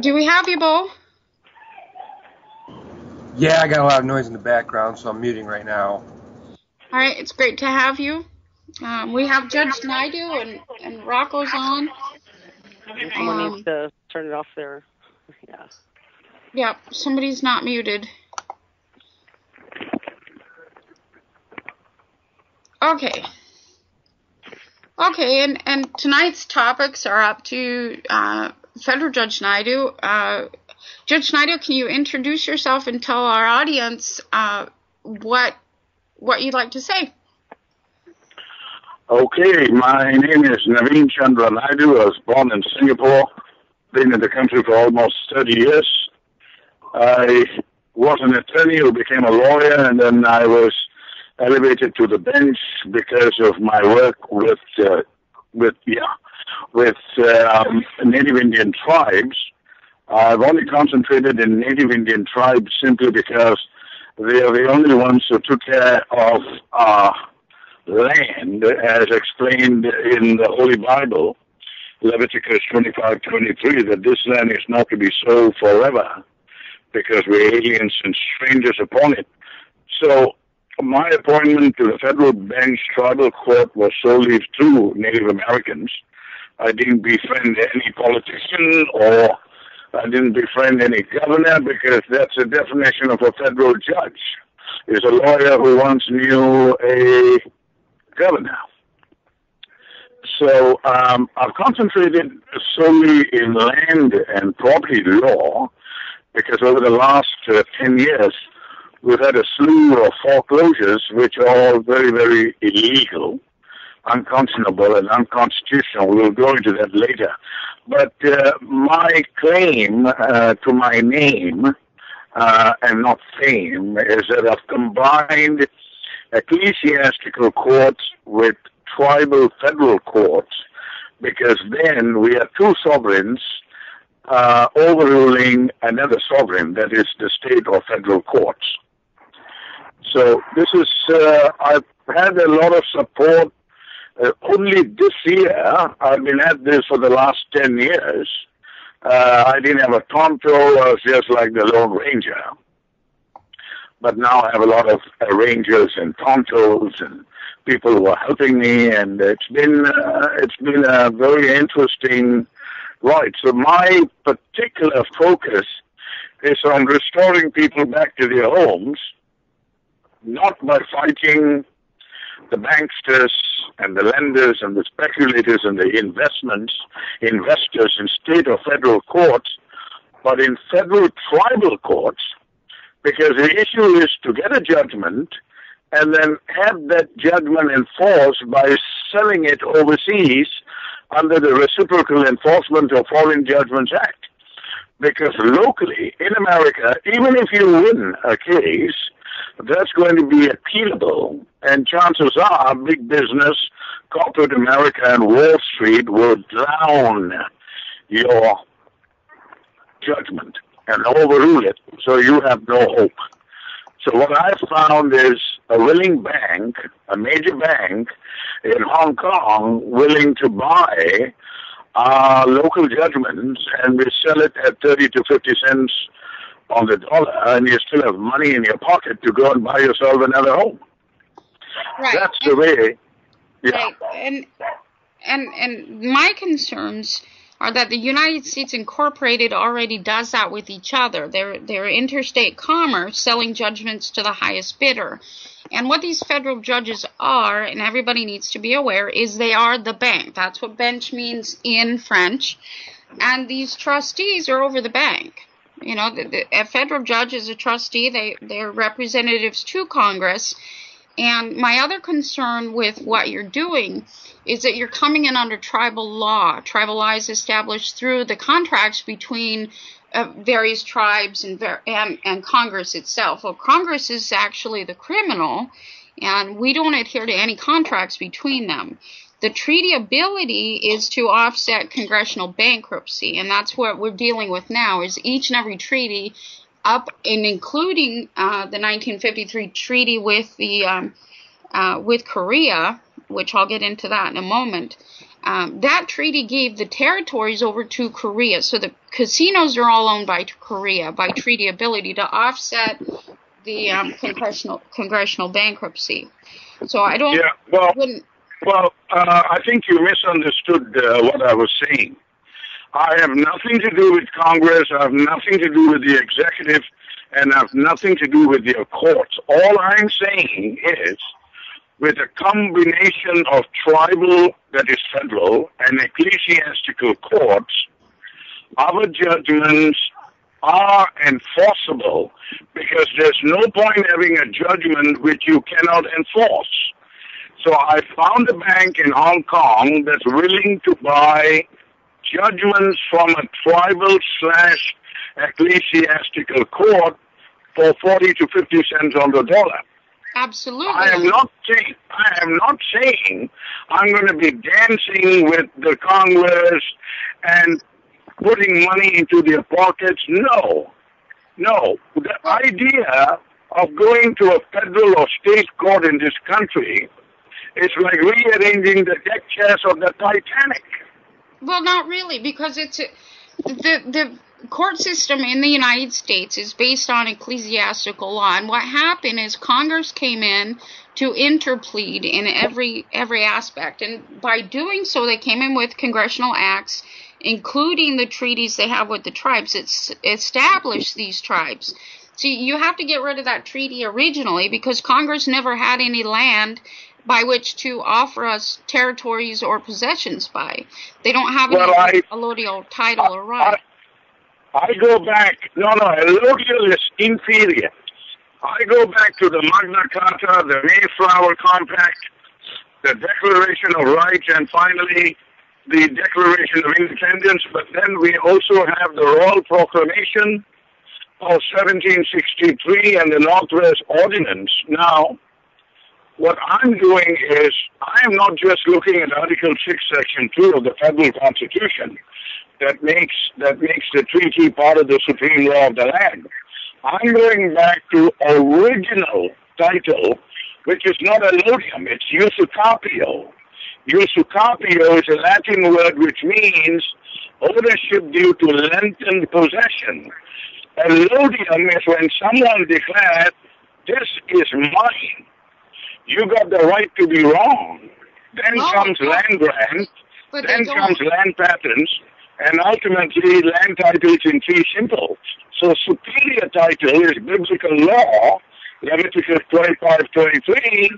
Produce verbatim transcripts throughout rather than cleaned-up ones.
Do we have you, Bo? Yeah, I got a lot of noise in the background, so I'm muting right now. All right, it's great to have you. Um, we have Judge Naidu, and, and Rocko's on. Someone um, needs to turn it off there. Yeah. Yeah, somebody's not muted. Okay. Okay, and, and tonight's topics are up to uh, Federal Judge Naidu. Uh, Judge Naidu, can you introduce yourself and tell our audience uh, what what you'd like to say? Okay, my name is Naveen Chandra Naidu. I was born in Singapore, been in the country for almost thirty years. I was an attorney who became a lawyer, and then I was elevated to the bench because of my work with uh, with yeah with um, Native Indian tribes. I've only concentrated in Native Indian tribes simply because they are the only ones who took care of uh, land, as explained in the Holy Bible, Leviticus twenty-five twenty-three, that this land is not to be sold forever because we're aliens and strangers upon it. So my appointment to the federal bench tribal court was solely through Native Americans. I didn't befriend any politician, or I didn't befriend any governor, because that's the definition of a federal judge, is a lawyer who once knew a governor. So um, I've concentrated solely in land and property law, because over the last uh, ten years, we've had a slew of foreclosures, which are all very, very illegal, unconscionable, and unconstitutional. We'll go into that later. But uh, my claim uh, to my name, uh, and not fame, is that I've combined ecclesiastical courts with tribal federal courts, because then we have two sovereigns uh, overruling another sovereign, that is the state or federal courts. So this is, uh, I've had a lot of support uh, only this year. I've been at this for the last ten years. Uh, I didn't have a tonto, I was just like the Lone Ranger. But now I have a lot of uh, rangers and tontos and people who are helping me, and it's been, uh, it's been a very interesting ride. So my particular focus is on restoring people back to their homes, not by fighting the banksters and the lenders and the speculators and the investments, investors in state or federal courts, but in federal tribal courts, because the issue is to get a judgment and then have that judgment enforced by selling it overseas under the Reciprocal Enforcement of Foreign Judgments Act. Because locally, in America, even if you win a case, that's going to be appealable, and chances are big business, corporate America and Wall Street will drown your judgment and overrule it, so you have no hope. So what I found is a willing bank, a major bank in Hong Kong, willing to buy uh, local judgments, and we sell it at thirty to fifty cents on the dollar, and you still have money in your pocket to go and buy yourself another home. Right. That's and, the way. Yeah. Right. And and and my concerns are that the United States Incorporated already does that with each other. They're they're interstate commerce, selling judgments to the highest bidder. And what these federal judges are, and everybody needs to be aware, is they are the bank. That's what bench means in French. And these trustees are over the bank. You know, the, the, a federal judge is a trustee. They, they're representatives to Congress. And my other concern with what you're doing is that you're coming in under tribal law. Tribal law is established through the contracts between uh, various tribes and, and, and Congress itself. Well, Congress is actually the criminal, and we don't adhere to any contracts between them. The treatability is to offset congressional bankruptcy, and that's what we're dealing with now, is each and every treaty up and including uh, the nineteen fifty-three treaty with the um, uh, with Korea, which I'll get into that in a moment, Um, that treaty gave the territories over to Korea. So the casinos are all owned by Korea by treaty ability to offset the um, congressional congressional bankruptcy. So I don't. Yeah, well, wouldn't... well, uh, I think you misunderstood uh, what I was saying. I have nothing to do with Congress. I have nothing to do with the executive, and I have nothing to do with the courts. All I'm saying is, with a combination of tribal, that is federal, and ecclesiastical courts, our judgments are enforceable, because there's no point having a judgment which you cannot enforce. So I found a bank in Hong Kong that's willing to buy judgments from a tribal slash ecclesiastical court for forty to fifty cents on the dollar. Absolutely. I am not saying I am not saying I'm going to be dancing with the Congress and putting money into their pockets. No, no. The idea of going to a federal or state court in this country is like rearranging the deck chairs of the Titanic. Well, not really, because it's a, the the. court system in the United States is based on ecclesiastical law, and what happened is Congress came in to interplead in every every aspect, and by doing so they came in with congressional acts, including the treaties they have with the tribes. It's established these tribes. So you have to get rid of that treaty originally, because Congress never had any land by which to offer us territories or possessions by. They don't have well, any I, allodial title I, or right. I, I go back, no, no, allodial is inferior. I go back to the Magna Carta, the Mayflower Compact, the Declaration of Rights, and finally the Declaration of Independence. But then we also have the Royal Proclamation of seventeen sixty-three and the Northwest Ordinance. Now, what I'm doing is, I'm not just looking at Article six, Section two of the Federal Constitution. That makes that makes the treaty part of the supreme law of the land. I'm going back to original title, which is not allodium, it's usucapio. Usucapio is a Latin word which means ownership due to lengthened possession. Allodium is when someone declares, this is mine. You got the right to be wrong. Then oh, comes God. land grant, but then comes land patents, and ultimately, land titles in fee simple. So superior title is biblical law, Leviticus twenty-five twenty-three,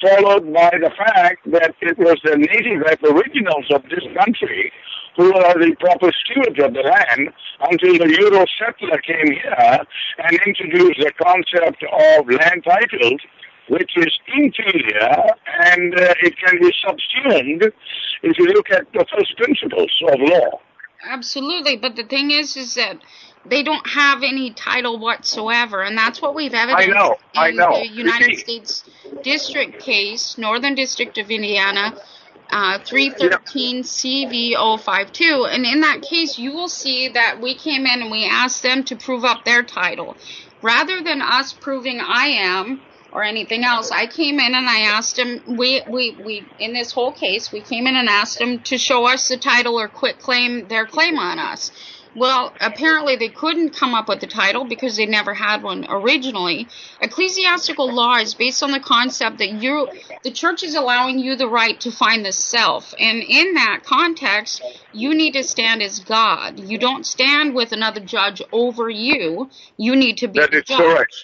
followed by the fact that it was the native aboriginals of this country who are the proper stewards of the land until the Euro settler came here and introduced the concept of land titles, which is inferior, and uh, it can be subsumed if you look at the first principles of law. Absolutely, but the thing is, is that they don't have any title whatsoever, and that's what we've evidenced I know, in I know. the United States District case, Northern District of Indiana, uh, three thirteen C V zero five two, and in that case, you will see that we came in and we asked them to prove up their title. Rather than us proving I am or anything else, I came in and I asked him, we, we, we, in this whole case, we came in and asked him to show us the title or quit claim, their claim on us. Well, apparently they couldn't come up with the title because they never had one originally. Ecclesiastical law is based on the concept that you, the church is allowing you the right to find the self. And in that context, you need to stand as God. You don't stand with another judge over you. You need to be the judge. That is correct.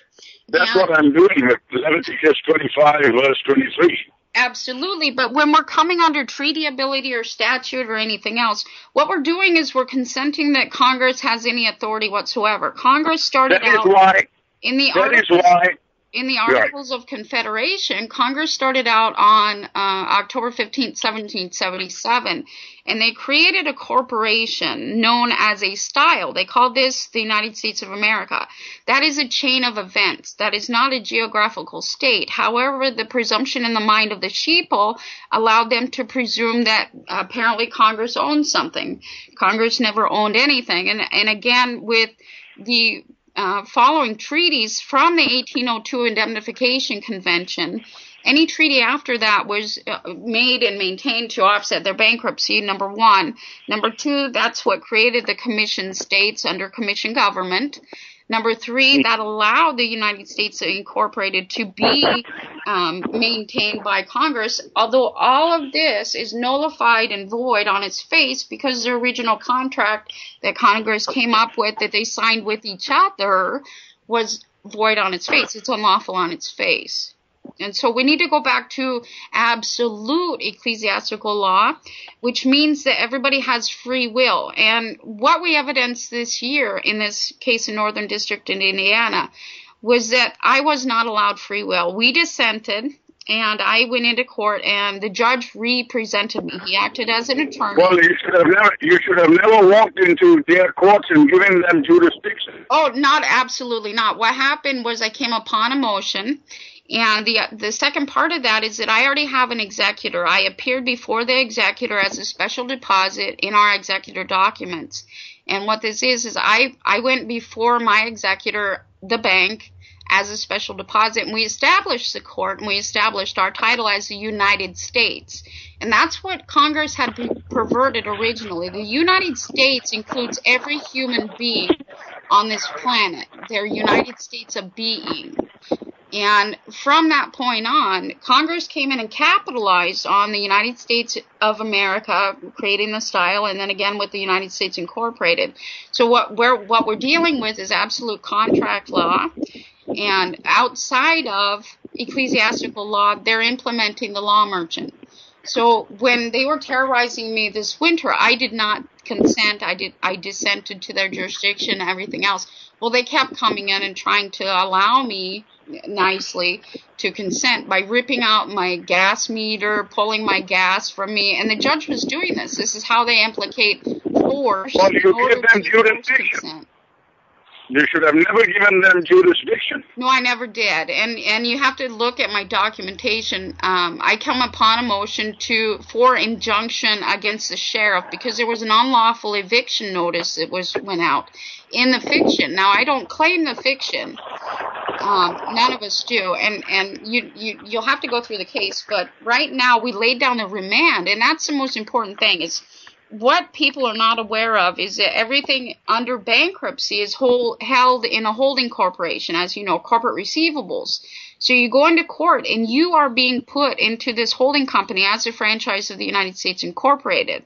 That's yeah. what I'm doing with Leviticus twenty-five, verse twenty-three. Absolutely, but when we're coming under treaty ability or statute or anything else, what we're doing is we're consenting that Congress has any authority whatsoever. Congress started that out is why, in the that Articles, is why, in the Articles right. of Confederation, Congress started out on uh, October fifteenth, seventeen seventy-seven, and they created a corporation known as a style. They called this the United States of America. That is a chain of events. That is not a geographical state. However, the presumption in the mind of the sheeple allowed them to presume that apparently Congress owned something. Congress never owned anything. And, and again, with the uh, following treaties from the eighteen oh two Indemnification Convention, Any treaty after that was made and maintained to offset their bankruptcy, number one. Number two, that's what created the commission states under commission government. Number three, that allowed the United States Incorporated to be um, maintained by Congress, although all of this is nullified and void on its face because the original contract that Congress came up with, that they signed with each other, was void on its face. It's unlawful on its face. And so we need to go back to absolute ecclesiastical law, which means that everybody has free will. And what we evidenced this year in this case in Northern District in Indiana was that I was not allowed free will. We dissented, and I went into court, and the judge represented me. He acted as an attorney. Well, you should have never, you should have never walked into their courts and given them jurisdiction. Oh, not absolutely not. What happened was I came upon a motion. And the the second part of that is that I already have an executor. I appeared before the executor as a special deposit in our executor documents. And what this is is I, I went before my executor, the bank, as a special deposit, and we established the court, and we established our title as the United States. And that's what Congress had perverted originally. The United States includes every human being on this planet. They're United States of being. And from that point on, Congress came in and capitalized on the United States of America, creating the style, and then again with the United States Incorporated. So what we're, what we're dealing with is absolute contract law. And outside of ecclesiastical law, they're implementing the law merchant. So when they were terrorizing me this winter, I did not consent. I did. I dissented to their jurisdiction and everything else. Well, they kept coming in and trying to allow me nicely to consent by ripping out my gas meter, pulling my gas from me, and the judge was doing this. This is how they implicate force. Well, you give them jurisdiction. You should have never given them jurisdiction. No, I never did. And and you have to look at my documentation. Um, I come upon a motion to for injunction against the sheriff because there was an unlawful eviction notice that was went out in the fiction. Now, I don't claim the fiction. Um, none of us do. And, and you, you, you'll have to go through the case. But right now, we laid down the remand, and that's the most important thing is – what people are not aware of is that everything under bankruptcy is hold, held in a holding corporation, as you know, corporate receivables. So you go into court and you are being put into this holding company as a franchise of the United States Incorporated.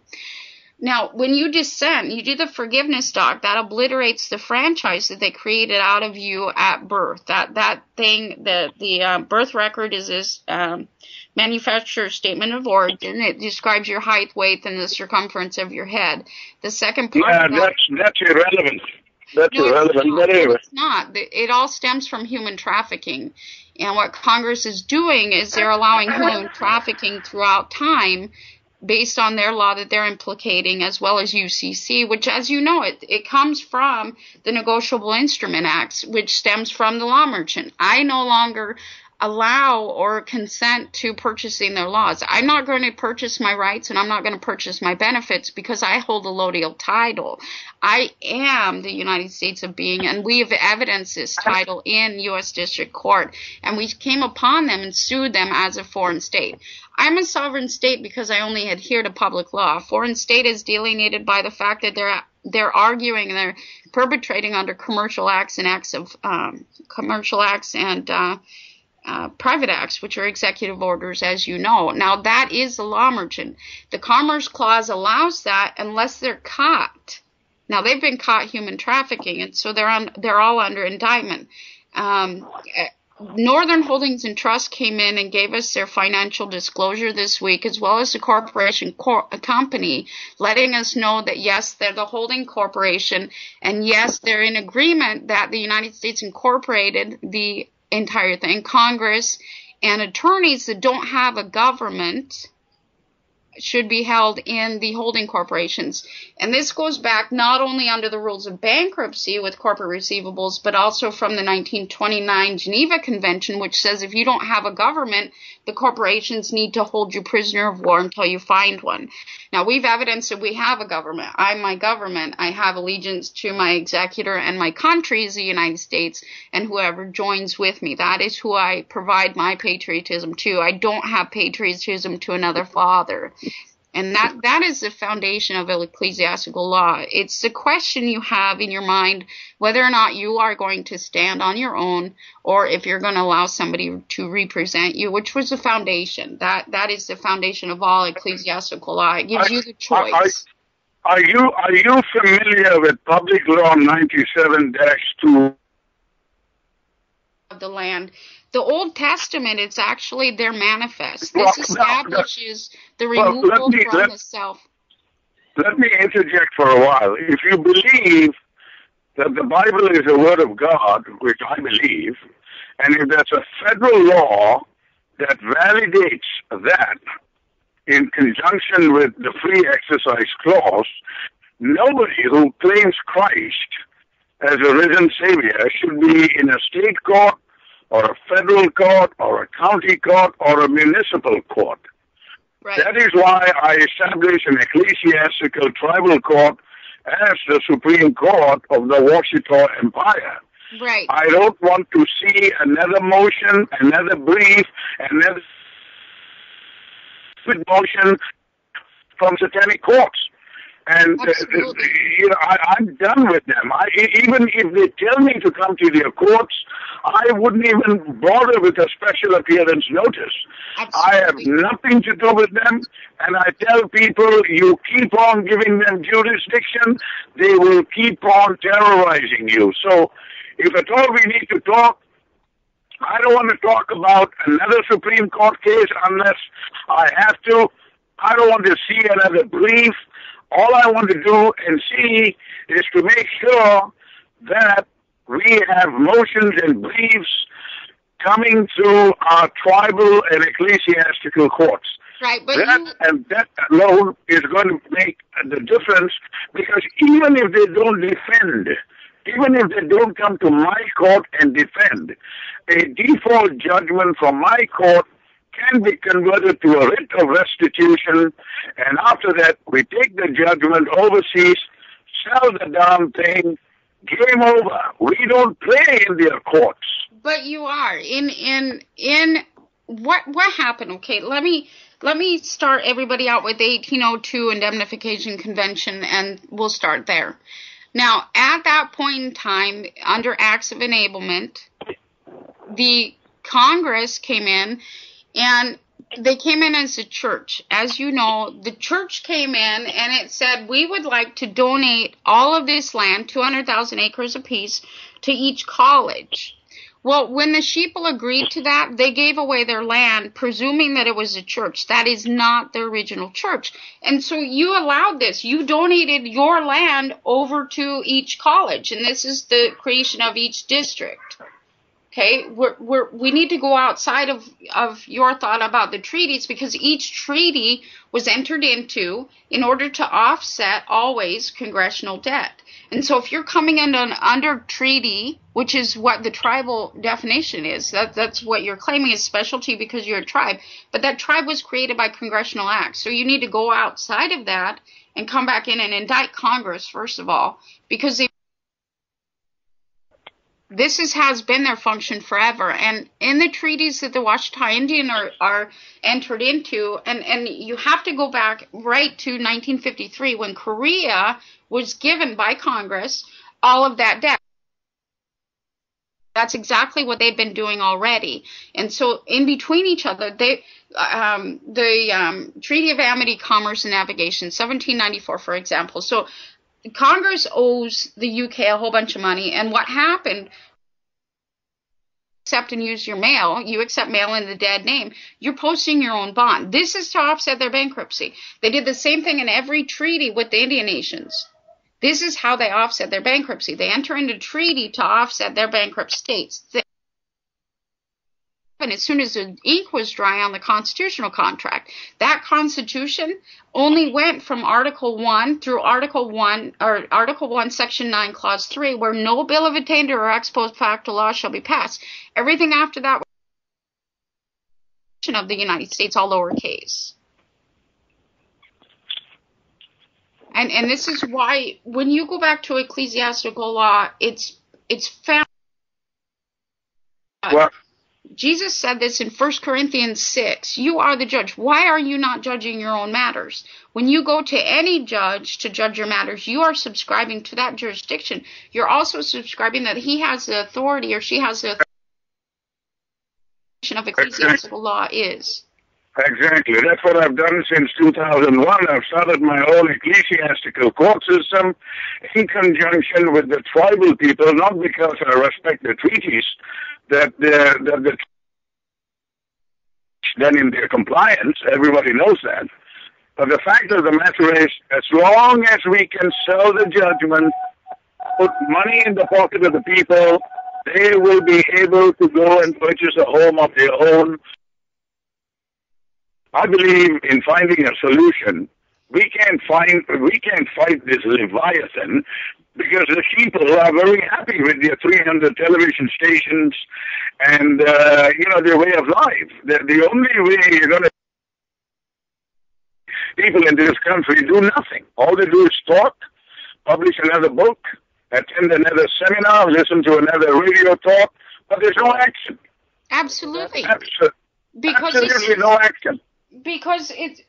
Now, when you dissent, you do the forgiveness doc. That obliterates the franchise that they created out of you at birth. That that thing, the, the uh, birth record is this um, manufacturer's statement of origin. It describes your height, weight, and the circumference of your head. The second part yeah, of that, that's, that's irrelevant. That's no, irrelevant. But anyway. It's not. It all stems from human trafficking. And what Congress is doing is they're allowing human trafficking throughout time based on their law that they're implicating, as well as U C C, which, as you know, it, it comes from the Negotiable Instrument Acts, which stems from the law merchant. I no longer allow or consent to purchasing their laws. I'm not going to purchase my rights, and I'm not going to purchase my benefits because I hold a allodial title. I am the United States of being, and we have evidenced this title in U S District Court, and we came upon them and sued them as a foreign state. I'm a sovereign state because I only adhere to public law. A foreign state is delineated by the fact that they're they're arguing and they're perpetrating under commercial acts and acts of um, commercial acts and uh, uh, private acts, which are executive orders, as you know. Now that is the law merchant. The Commerce Clause allows that unless they're caught. Now they've been caught human trafficking, and so they're on they're all under indictment. Um, Northern Holdings and Trust came in and gave us their financial disclosure this week, as well as the corporation cor- company, letting us know that, yes, they're the holding corporation, and, yes, they're in agreement that the United States Incorporated, the entire thing, Congress, and attorneys that don't have a government should be held in the holding corporations. And this goes back not only under the rules of bankruptcy with corporate receivables, but also from the nineteen twenty-nine Geneva Convention, which says if you don't have a government, the corporations need to hold you prisoner of war until you find one. Now, we've evidenced that we have a government. I'm my government. I have allegiance to my executor, and my country is the United States and whoever joins with me. That is who I provide my patriotism to. I don't have patriotism to another father. And that, that is the foundation of ecclesiastical law. It's the question you have in your mind whether or not you are going to stand on your own or if you're going to allow somebody to represent you, which was the foundation. That That is the foundation of all ecclesiastical law. It gives I, you the choice. I, I, are, you, are you familiar with Public Law ninety-seven dash two? Of the land. The Old Testament, it's actually their manifest. This establishes the removal well, me, from let, the self. Let me interject for a while. If you believe that the Bible is the Word of God, which I believe, and if there's a federal law that validates that in conjunction with the Free Exercise Clause, nobody who claims Christ as a risen Savior should be in a state court or a federal court or a county court or a municipal court. Right. That is why I established an ecclesiastical tribal court as the Supreme Court of the Washita Empire. Right. I don't want to see another motion, another brief, another motion from satanic courts. And uh, you know, I, I'm done with them. I, even if they tell me to come to their courts, I wouldn't even bother with a special appearance notice. Absolutely. I have nothing to do with them. And I tell people, you keep on giving them jurisdiction, they will keep on terrorizing you. So if at all we need to talk, I don't want to talk about another Supreme Court case unless I have to. I don't want to see another brief. All I want to do and see is to make sure that we have motions and briefs coming through our tribal and ecclesiastical courts. Right, but that, you... and that alone is going to make the difference, because even if they don't defend, even if they don't come to my court and defend, a default judgment from my court can be converted to a writ of restitution, and after that, we take the judgment overseas, sell the damn thing, game over. We don't play in their courts. But you are in in in what what happened? Okay, let me let me start everybody out with the eighteen oh two Indemnification Convention, and we'll start there. Now, at that point in time, under acts of enablement, the Congress came in. And they came in as a church. As you know, the church came in and it said, we would like to donate all of this land, two hundred thousand acres apiece, to each college. Well, when the sheeple agreed to that, they gave away their land, presuming that it was a church. That is not the original church. And so you allowed this. You donated your land over to each college. And this is the creation of each district. Okay, we're, we're, we need to go outside of, of your thought about the treaties, because each treaty was entered into in order to offset always congressional debt. And so if you're coming in an under treaty, which is what the tribal definition is, that, that's what you're claiming is specialty because you're a tribe, but that tribe was created by congressional acts. So you need to go outside of that and come back in and indict Congress, first of all, because they This is, has been their function forever. And in the treaties that the Washita Indian are, are entered into, and, and you have to go back right to nineteen fifty-three when Korea was given by Congress all of that debt. That's exactly what they've been doing already. And so in between each other, they, um, the um, Treaty of Amity, Commerce, and Navigation, seventeen ninety-four, for example. So Congress owes the U K a whole bunch of money, and what happened, accept and use your mail, you accept mail in the dead name, you're posting your own bond. This is to offset their bankruptcy. They did the same thing in every treaty with the Indian nations. This is how they offset their bankruptcy. They enter into treaty to offset their bankrupt states. and as soon as the ink was dry on the constitutional contract. That Constitution only went from Article one through Article one, or Article one, Section nine, Clause three, where no bill of attainder or ex post facto law shall be passed. Everything after that was of the United States, all lowercase. And and this is why when you go back to ecclesiastical law, it's it's found. Well, Jesus said this in First Corinthians six, you are the judge. Why are you not judging your own matters? When you go to any judge to judge your matters, you are subscribing to that jurisdiction. You're also subscribing that he has the authority, or she has the authority of ecclesiastical exactly. law is. Exactly. That's what I've done since two thousand one. I've started my own ecclesiastical court system in conjunction with the tribal people, not because I respect the treaties, that the, that the then in their compliance, everybody knows that. But the fact of the matter is, as long as we can sell the judgment, put money in the pocket of the people, they will be able to go and purchase a home of their own. I believe in finding a solution. We can't find, we can't fight this Leviathan, because the people are very happy with their three hundred television stations and, uh, you know, their way of life. The, the only way you're going to... People in this country do nothing. All they do is talk, publish another book, attend another seminar, listen to another radio talk, but there's no action. Absolutely. Absolutely. Because Absolutely it's, no action. Because it's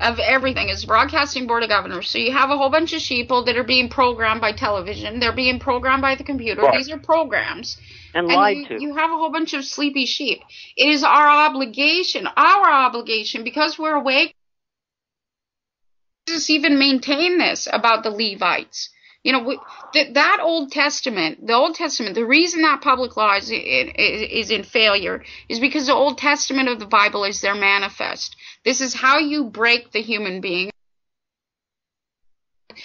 of everything. It's Broadcasting Board of Governors. So you have a whole bunch of sheeple that are being programmed by television. They're being programmed by the computer. Right. These are programs. And, and lied you, to. You have a whole bunch of sleepy sheep. It is our obligation, our obligation, because we're awake. Jesus even maintained this about the Levites. You know, we, th that Old Testament, the Old Testament, the reason that public law is in, is, is in failure is because the Old Testament of the Bible is their manifest. This is how you break the human being.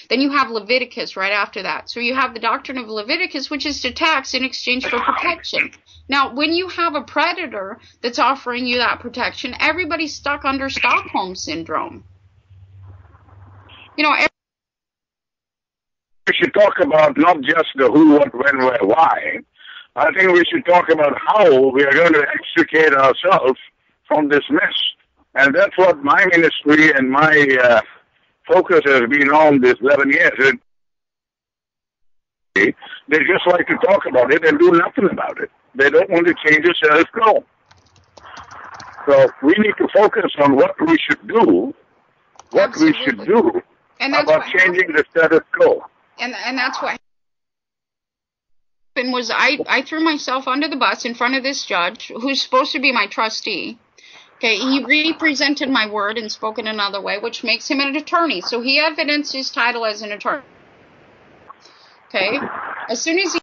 Then you have Leviticus right after that. So you have the doctrine of Leviticus, which is to tax in exchange for protection. Now, when you have a predator that's offering you that protection, everybody's stuck under Stockholm Syndrome. You know, every we should talk about not just the who, what, when, where, why. I think we should talk about how we are going to extricate ourselves from this mess. And that's what my ministry and my uh, focus has been on this eleven years. It, they just like to talk about it and do nothing about it. They don't want to change the status quo. So we need to focus on what we should do, what Absolutely. we should do and that's about changing the status quo. And and that's what happened was I, I threw myself under the bus in front of this judge who's supposed to be my trustee. Okay, he represented my word and spoke in another way, which makes him an attorney. So he evidenced his title as an attorney. Okay, as soon as he,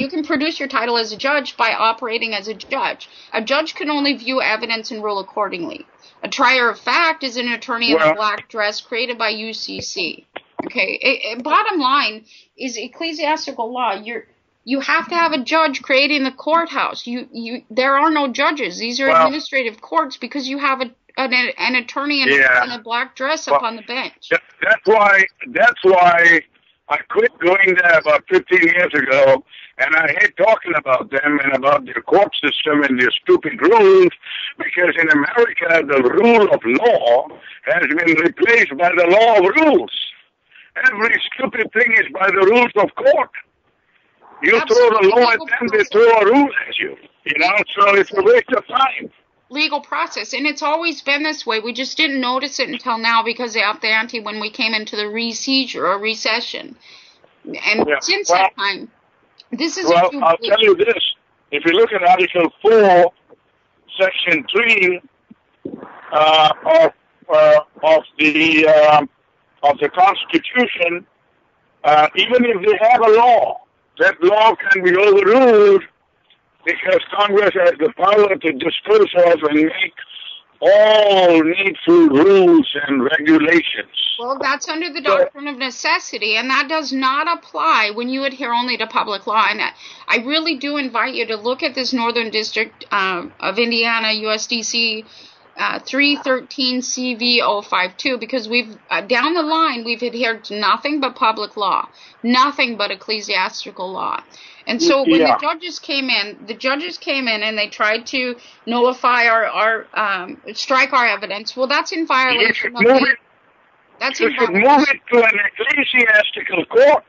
you can produce your title as a judge by operating as a judge. A judge can only view evidence and rule accordingly. A trier of fact is an attorney well, in a black dress created by U C C. Okay, it, it, bottom line is ecclesiastical law. You're, you have to have a judge creating the courthouse. You, you, there are no judges. These are well, administrative courts because you have a, an, an attorney in, yeah. a, in a black dress well, up on the bench. That, that's why, that's why I quit going there about fifteen years ago, and I hate talking about them and about their court system and their stupid rules, because in America, the rule of law has been replaced by the law of rules. Every stupid thing is by the rules of court. You Absolutely. throw the law at them, they throw a rule at you. You know, so it's a waste of time. Legal process, and it's always been this way. We just didn't notice it until now because they upped the ante when we came into the re-seizure or recession. And yeah. since well, that time, this is... Well, I'll tell you this. If you look at Article four, Section three uh, of, uh, of the... Um, of the Constitution, uh, even if they have a law, that law can be overruled because Congress has the power to dispose of and make all needful rules and regulations. Well, that's under the doctrine of necessity, and that does not apply when you adhere only to public law. And I really do invite you to look at this Northern District uh, of Indiana, U S D C uh, three thirteen C V zero five two, because we've uh, down the line, we've adhered to nothing but public law, nothing but ecclesiastical law. And so when yeah. the judges came in, the judges came in and they tried to nullify our, our um, strike our evidence. Well, that's in violation of the... That's you in should violation. Move it to an ecclesiastical court.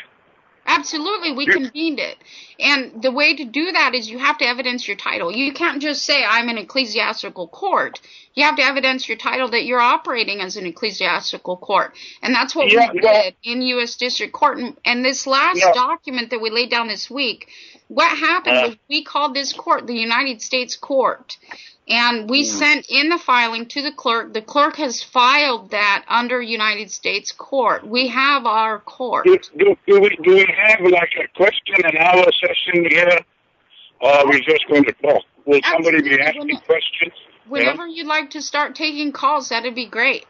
Absolutely. We yes. convened it. And the way to do that is you have to evidence your title. You can't just say, I'm an ecclesiastical court. You have to evidence your title that you're operating as an ecclesiastical court. And that's what yeah, we yeah. did in U S District Court. And, and this last yeah. document that we laid down this week, what happened uh, was we called this court the United States Court. And we yeah. sent in the filing to the clerk. The clerk has filed that under United States Court. We have our court. Do, do, do, we, do we have like a question and answer session here? Or are we just going to talk? Will Absolutely. Somebody be asking Whenever questions? Whenever yeah? you'd like to start taking calls, that'd be great.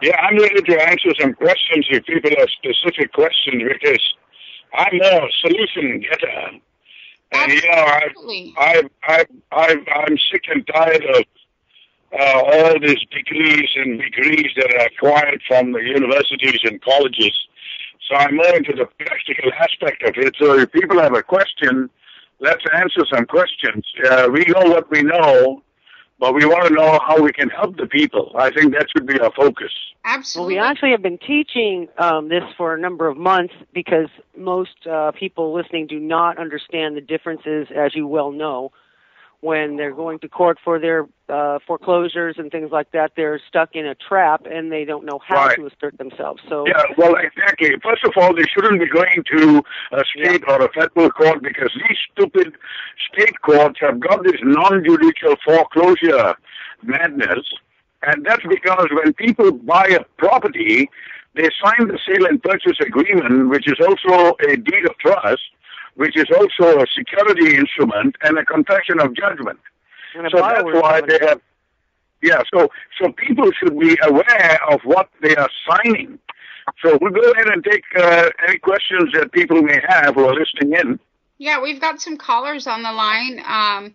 Yeah, I'm ready to answer some questions if people have specific questions, because I'm a solution getter. And you know, I, I, I, I'm sick and tired of uh, all these degrees and degrees that are acquired from the universities and colleges. So I'm more into the practical aspect of it. So if people have a question, let's answer some questions. Uh, we know what we know, but we want to know how we can help the people. I think that should be our focus. Absolutely. Well, we actually have been teaching um, this for a number of months, because most uh, people listening do not understand the differences, as you well know, when they're going to court for their uh, foreclosures and things like that. They're stuck in a trap, and they don't know how right. to assert themselves. So yeah, well, exactly. First of all, they shouldn't be going to a state yeah. or a federal court, because these stupid state courts have got this non-judicial foreclosure madness, and that's because when people buy a property, they sign the sale and purchase agreement, which is also a deed of trust, which is also a security instrument and a confession of judgment. So that's why they have, yeah, so so people should be aware of what they are signing. So we'll go ahead and take uh, any questions that people may have who are listening in. Yeah, we've got some callers on the line. Um,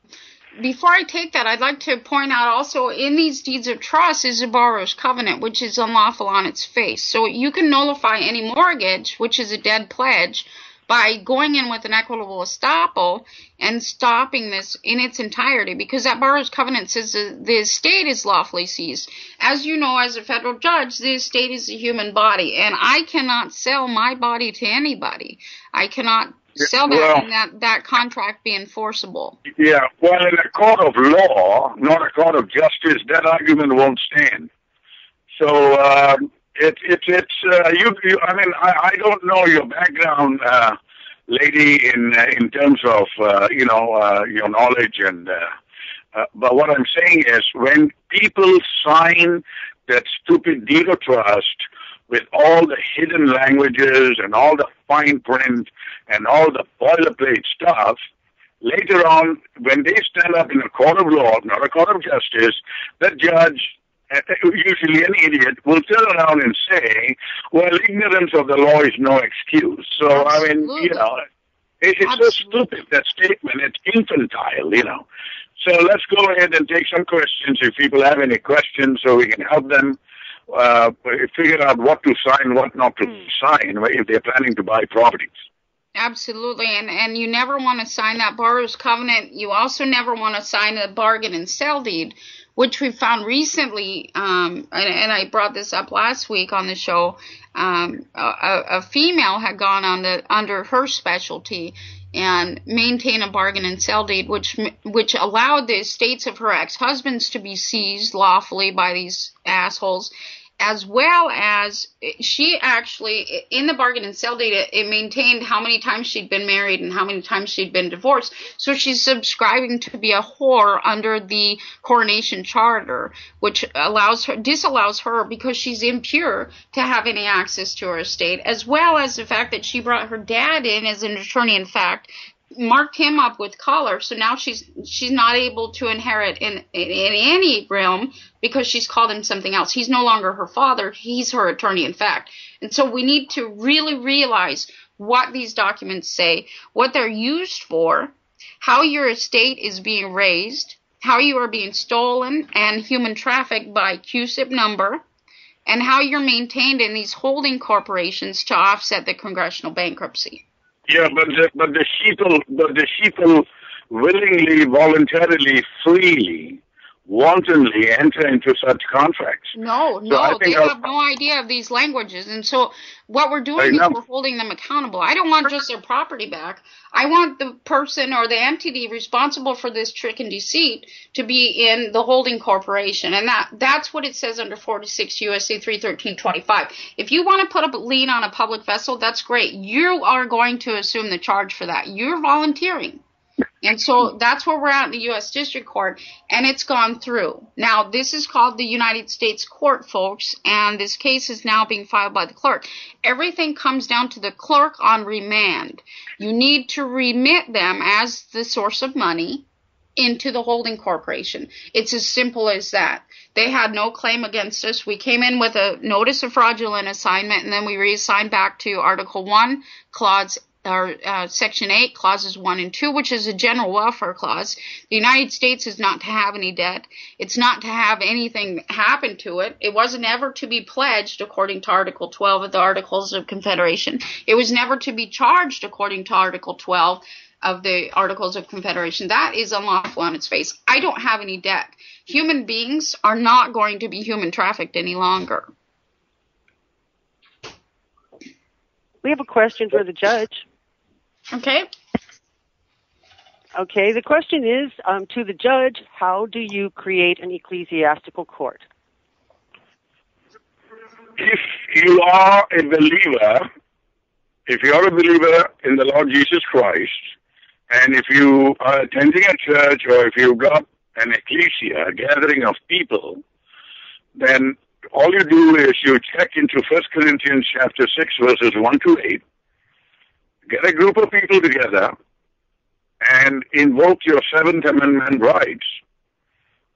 before I take that, I'd like to point out also in these deeds of trust is a borrower's covenant, which is unlawful on its face. So you can nullify any mortgage, which is a dead pledge, by going in with an equitable estoppel and stopping this in its entirety, because that borrower's covenant says the estate is lawfully seized. As you know, as a federal judge, the estate is a human body, and I cannot sell my body to anybody. I cannot sell that, well, and that, that contract be enforceable. Yeah, well, in a court of law, not a court of justice, that argument won't stand. So, uh... It, it, it's, uh, you, you, I mean, I, I don't know your background, uh, lady, in uh, in terms of, uh, you know, uh, your knowledge. and uh, uh, But what I'm saying is, when people sign that stupid deed of trust with all the hidden languages and all the fine print and all the boilerplate stuff, later on, when they stand up in a court of law, not a court of justice, the judge, usually an idiot, will turn around and say, well, ignorance of the law is no excuse. So, Absolutely. I mean, you know, it, it's Absolutely. so stupid, that statement. It's infantile, you know. So let's go ahead and take some questions if people have any questions, so we can help them uh, figure out what to sign, what not to hmm. sign, if they're planning to buy properties. Absolutely, and, and you never want to sign that borrower's covenant. You also never want to sign a bargain and sell deed, which we found recently, um, and, and I brought this up last week on the show. Um, a, a female had gone on the, under her specialty and maintained a bargain and sell deed, which which allowed the estates of her ex-husbands to be seized lawfully by these assholes, as well as she actually, in the bargain and sell deed, it maintained how many times she'd been married and how many times she'd been divorced. So she's subscribing to be a whore under the Coronation Charter, which allows her, disallows her, because she's impure, to have any access to her estate, as well as the fact that she brought her dad in as an attorney in fact marked him up with collar, so now she's she's not able to inherit in, in in any realm because she's called him something else. He's no longer her father, he's her attorney, in fact. And so we need to really realize what these documents say, what they're used for, how your estate is being raised, how you are being stolen and human trafficked by CUSIP number, and how you're maintained in these holding corporations to offset the congressional bankruptcy. Yeah, but the, but the sheeple, but the sheeple willingly, voluntarily, freely, wantonly enter into such contracts. No, so no, they I'll, have no idea of these languages. And so what we're doing is know. we're holding them accountable. I don't want just their property back. I want the person or the entity responsible for this trick and deceit to be in the holding corporation. And that that's what it says under forty-six U S C three thirteen twenty-five. If you want to put a lien on a public vessel, that's great. You are going to assume the charge for that. You're volunteering. And so that's where we're at in the U S District Court, and it's gone through. Now, this is called the United States Court, folks, and this case is now being filed by the clerk. Everything comes down to the clerk on remand. You need to remit them as the source of money into the holding corporation. It's as simple as that. They had no claim against us. We came in with a notice of fraudulent assignment, and then we reassigned back to Article one, Clause Or, uh, Section eight, Clauses one and two, which is a general welfare clause. The United States is not to have any debt. It's not to have anything happen to it. It wasn't ever to be pledged according to Article twelve of the Articles of Confederation. It was never to be charged according to Article twelve of the Articles of Confederation. That is unlawful on its face. I don't have any debt. Human beings are not going to be human trafficked any longer. We have a question for the judge. Okay. Okay, the question is, um, to the judge, how do you create an ecclesiastical court? If you are a believer, if you're a believer in the Lord Jesus Christ, and if you are attending a church or if you've got an ecclesia, a gathering of people, then all you do is you check into First Corinthians chapter six, verses one to eight, get a group of people together and invoke your Seventh Amendment rights,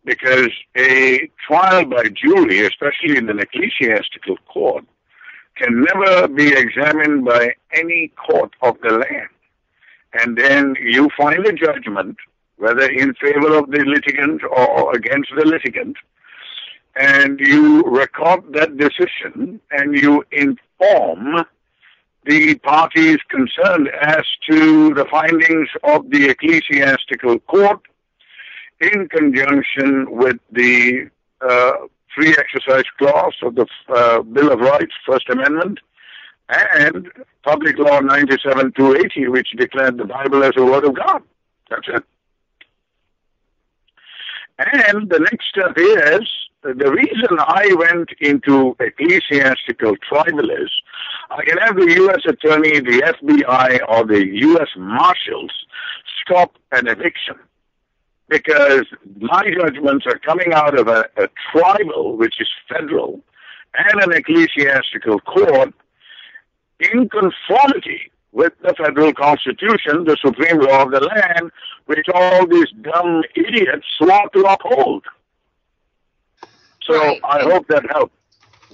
because a trial by jury, especially in an ecclesiastical court, can never be examined by any court of the land. And then you find a judgment, whether in favor of the litigant or against the litigant, and you record that decision and you inform the parties concerned as to the findings of the ecclesiastical court in conjunction with the uh, free exercise clause of the uh, Bill of Rights, First Amendment, and Public Law ninety-seven two eighty, which declared the Bible as the Word of God. That's it. And the next step is, the reason I went into ecclesiastical tribal is, I can have the U S attorney, the F B I, or the U S marshals stop an eviction, because my judgments are coming out of a, a tribal, which is federal, and an ecclesiastical court in conformity with the federal constitution, the supreme law of the land, which all these dumb idiots swore to uphold. So right. I hope that helped.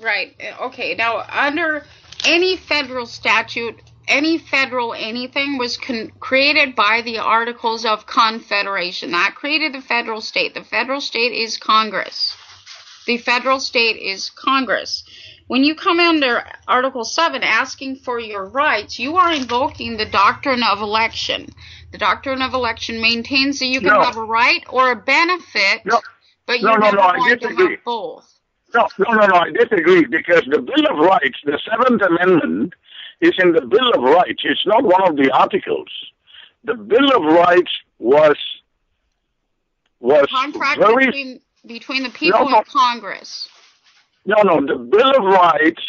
Right. Okay. Now, under any federal statute, any federal anything was con- created by the Articles of Confederation. That created the federal state. The federal state is Congress. The federal state is Congress. When you come under Article seven asking for your rights, you are invoking the doctrine of election. The doctrine of election maintains that you can no. have a right or a benefit, no. but you no, no, no, I disagree. Have both. No, no, no, no, I disagree, because the Bill of Rights, the Seventh Amendment, is in the Bill of Rights. It's not one of the articles. The Bill of Rights was was a contract very, between, between the people no, no. and Congress. No, no, the Bill of Rights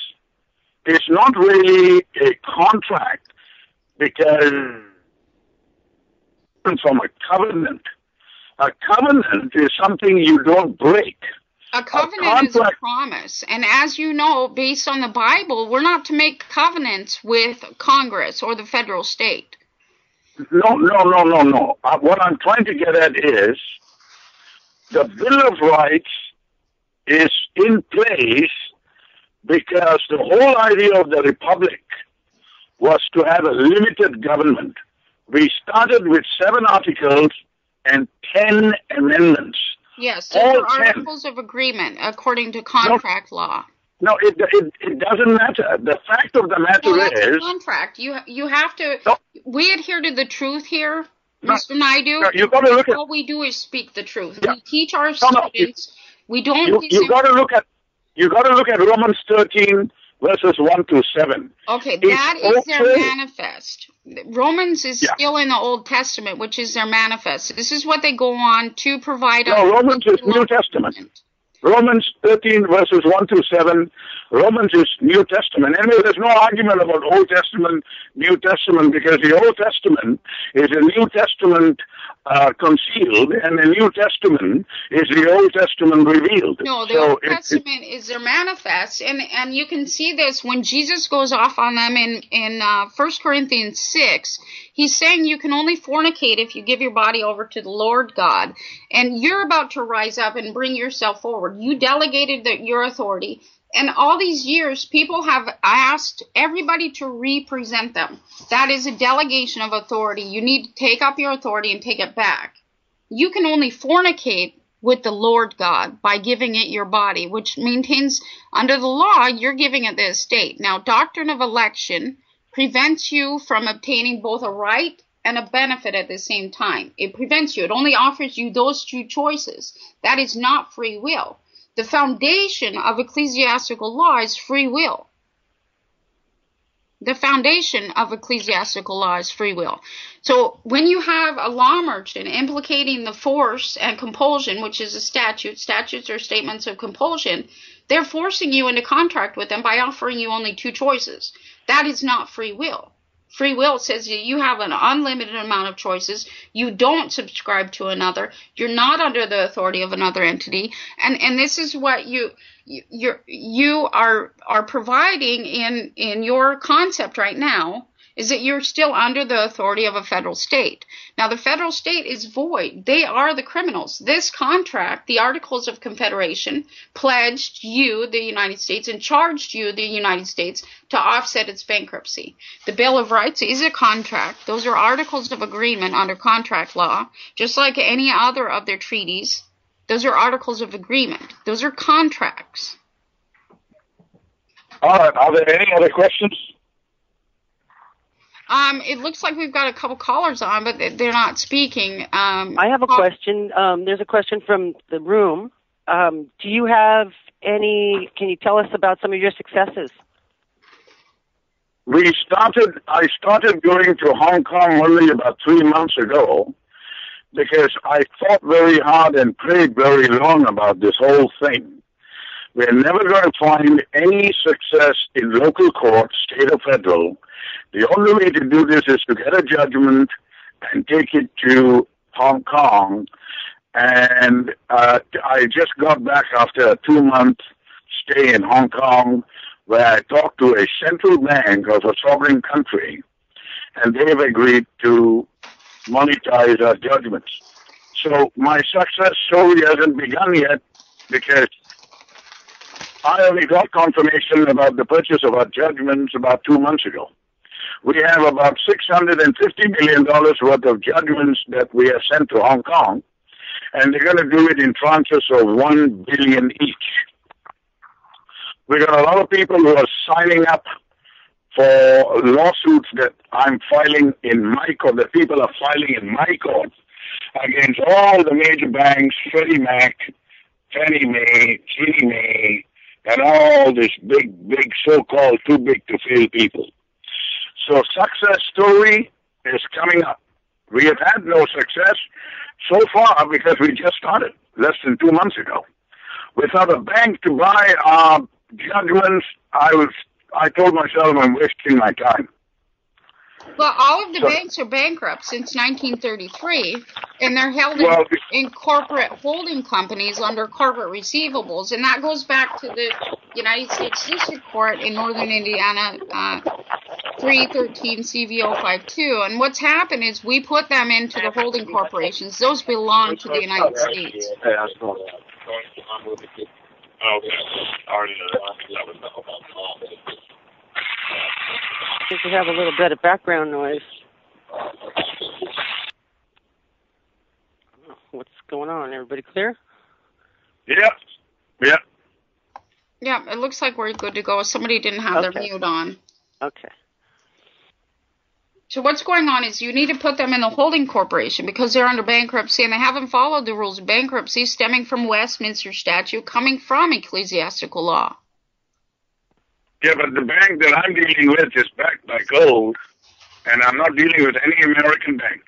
is not really a contract, because it's from a covenant. A covenant is something you don't break. A covenant a contract, is a promise. And as you know, based on the Bible, we're not to make covenants with Congress or the federal state. No, no, no, no, no. Uh, what I'm trying to get at is the Bill of Rights is in place because the whole idea of the Republic was to have a limited government. We started with seven articles and ten amendments. Yes, so all articles ten. Of agreement according to contract no, law. No, it, it it doesn't matter. The fact of the matter well, that's is a contract. You you have to. No, we adhere to the truth here, no, Mister Naidu. No, you've got to look all at all we do is speak the truth. Yeah. We teach our no, students. No, you, we don't. You, you've got to look at. You got to look at Romans thirteen. Verses one through seven. Okay, that it's is their okay. manifest. Romans is yeah. still in the Old Testament, which is their manifest. This is what they go on to provide us. No, Romans is New Testament. Testament. Romans thirteen, verses one through seven. Romans is New Testament. Anyway, there's no argument about Old Testament, New Testament, because the Old Testament is the New Testament uh, concealed, and the New Testament is the Old Testament revealed. No, the so Old it, Testament it, is their manifest, and, and you can see this when Jesus goes off on them in, in uh, First Corinthians six. He's saying you can only fornicate if you give your body over to the Lord God, and you're about to rise up and bring yourself forward. You delegated the, your authority. And all these years, people have asked everybody to represent them. That is a delegation of authority. You need to take up your authority and take it back. You can only fornicate with the Lord God by giving it your body, which maintains under the law, you're giving it the estate. Now, doctrine of election prevents you from obtaining both a right and a benefit at the same time. It prevents you. It only offers you those two choices. That is not free will. The foundation of ecclesiastical law is free will. The foundation of ecclesiastical law is free will. So when you have a law merchant implicating the force and compulsion, which is a statute, statutes are statements of compulsion, they're forcing you into contract with them by offering you only two choices. That is not free will. Free will says that you have an unlimited amount of choices. You don't subscribe to another. You're not under the authority of another entity. And and this is what you you you are are providing in in your concept right now is that you're still under the authority of a federal state. Now the federal state is void. They are the criminals. This contract, the Articles of Confederation, pledged you, the United States, and charged you, the United States, to offset its bankruptcy. The Bill of Rights is a contract. Those are articles of agreement under contract law, just like any other of their treaties. Those are articles of agreement. Those are contracts. All right. Are there any other questions? Um, it looks like we've got a couple callers on, but they're not speaking. Um, I have a question. Um, there's a question from the room. Um, do you have any, can you tell us about some of your successes? We started, I started going to Hong Kong only about three months ago because I thought very hard and prayed very long about this whole thing. We're never going to find any success in local courts, state or federal. The only way to do this is to get a judgment and take it to Hong Kong. And uh, I just got back after a two-month stay in Hong Kong where I talked to a central bank of a sovereign country, and they've agreed to monetize our judgments. So my success story hasn't begun yet because I only got confirmation about the purchase of our judgments about two months ago. We have about six hundred fifty million dollars worth of judgments that we have sent to Hong Kong, and they're going to do it in tranches of one billion dollars each. We got a lot of people who are signing up for lawsuits that I'm filing in my court, that people are filing in my court against all the major banks, Freddie Mac, Fannie Mae, Ginnie Mae, and all these big, big so-called too big to fail people. So success story is coming up. We have had no success so far because we just started less than two months ago. Without a bank to buy our judgments, I was I told myself I'm wasting my time. Well, all of the so, banks are bankrupt since nineteen thirty-three, and they're held in, well, in corporate holding companies under corporate receivables, and that goes back to the United States District Court in Northern Indiana uh, three thirteen C V O fifty-two. And what's happened is we put them into the holding corporations. Those belong to the United States. I think we have a little bit of background noise. What's going on? Everybody clear? Yep. Yep. Yeah, it looks like we're good to go. Somebody didn't have okay. their mute on. Okay. So what's going on is you need to put them in the holding corporation because they're under bankruptcy and they haven't followed the rules of bankruptcy stemming from Westminster statute coming from ecclesiastical law. Yeah, but the bank that I'm dealing with is backed by gold, and I'm not dealing with any American bank.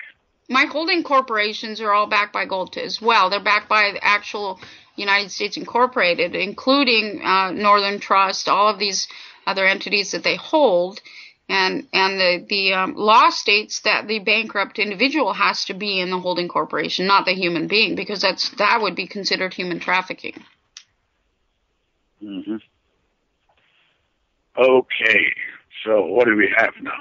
My holding corporations are all backed by gold as well. They're backed by the actual United States Incorporated, including uh, Northern Trust, all of these other entities that they hold, and and the the um, law states that the bankrupt individual has to be in the holding corporation, not the human being, because that's that would be considered human trafficking. Mm-hmm. Okay, so what do we have now?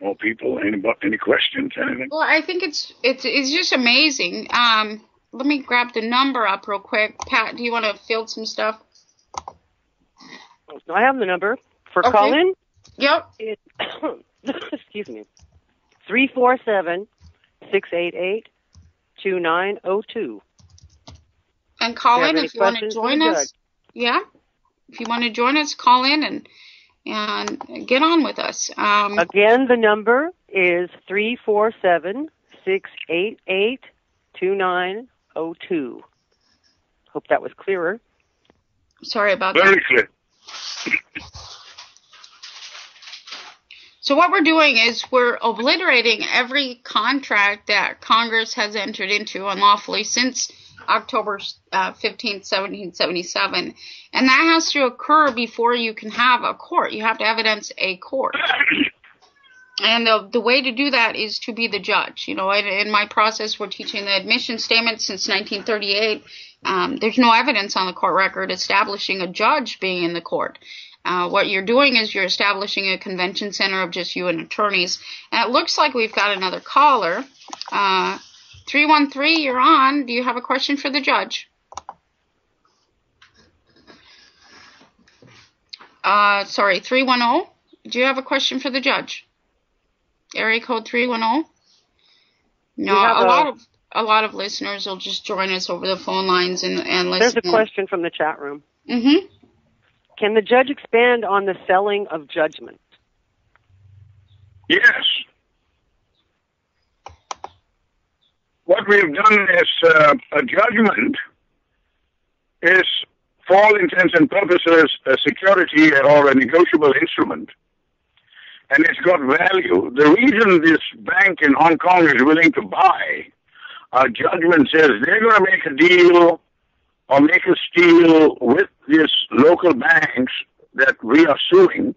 More people? Any any questions? Anything? Well, I think it's it's it's just amazing. Um. Let me grab the number up real quick. Pat, do you want to field some stuff? I have the number for okay. call-in. Yep. It, excuse me. three four seven, six eight eight, two nine zero two. And call in if you want to join us. Yeah. If you want to join us, call in and and get on with us. Um, Again, the number is three four seven, six eight eight, two nine zero two. Hope that was clearer. Sorry about that. Very clear. So what we're doing is we're obliterating every contract that Congress has entered into unlawfully since October fifteenth, seventeen seventy-seven. And that has to occur before you can have a court. You have to evidence a court. And the, the way to do that is to be the judge. You know, in, in my process, we're teaching the admission statement since nineteen thirty-eight. Um, there's no evidence on the court record establishing a judge being in the court. Uh, what you're doing is you're establishing a convention center of just you and attorneys. And it looks like we've got another caller. Uh, three one three, you're on. Do you have a question for the judge? Uh, sorry, three one zero. Do you have a question for the judge? Area code three one zero. No, a, a lot of a lot of listeners will just join us over the phone lines and, and listen. There's a question from the chat room. Mm-hmm. Can the judge expand on the selling of judgment? Yes. What we have done is uh, a judgment is, for all intents and purposes, a security or a negotiable instrument. And it's got value. The reason this bank in Hong Kong is willing to buy, our judgment says they're going to make a deal or make a steal with these local banks that we are suing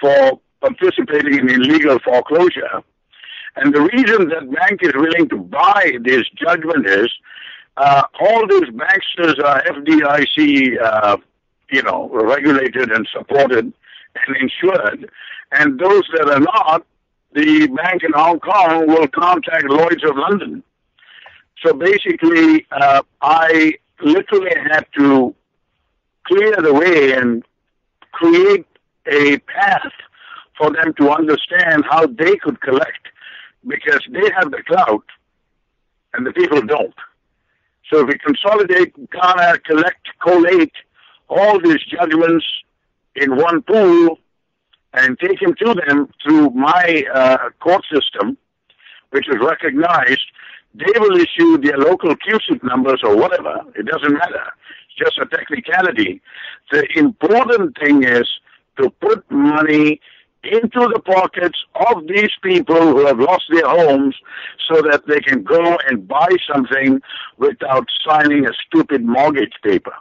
for participating in illegal foreclosure. And the reason that bank is willing to buy this judgment is uh, all these banksters are F D I C, uh, you know, regulated and supported and insured, and those that are not, the bank in Hong Kong will contact Lloyd's of London. So basically, uh, I literally had to clear the way and create a path for them to understand how they could collect, because they have the clout and the people don't. So if we consolidate, garner, collect, collate all these judgments in one pool and take him to them through my uh, court system, which is recognized, they will issue their local CUSIP numbers or whatever. It doesn't matter. It's just a technicality. The important thing is to put money into the pockets of these people who have lost their homes so that they can go and buy something without signing a stupid mortgage paper.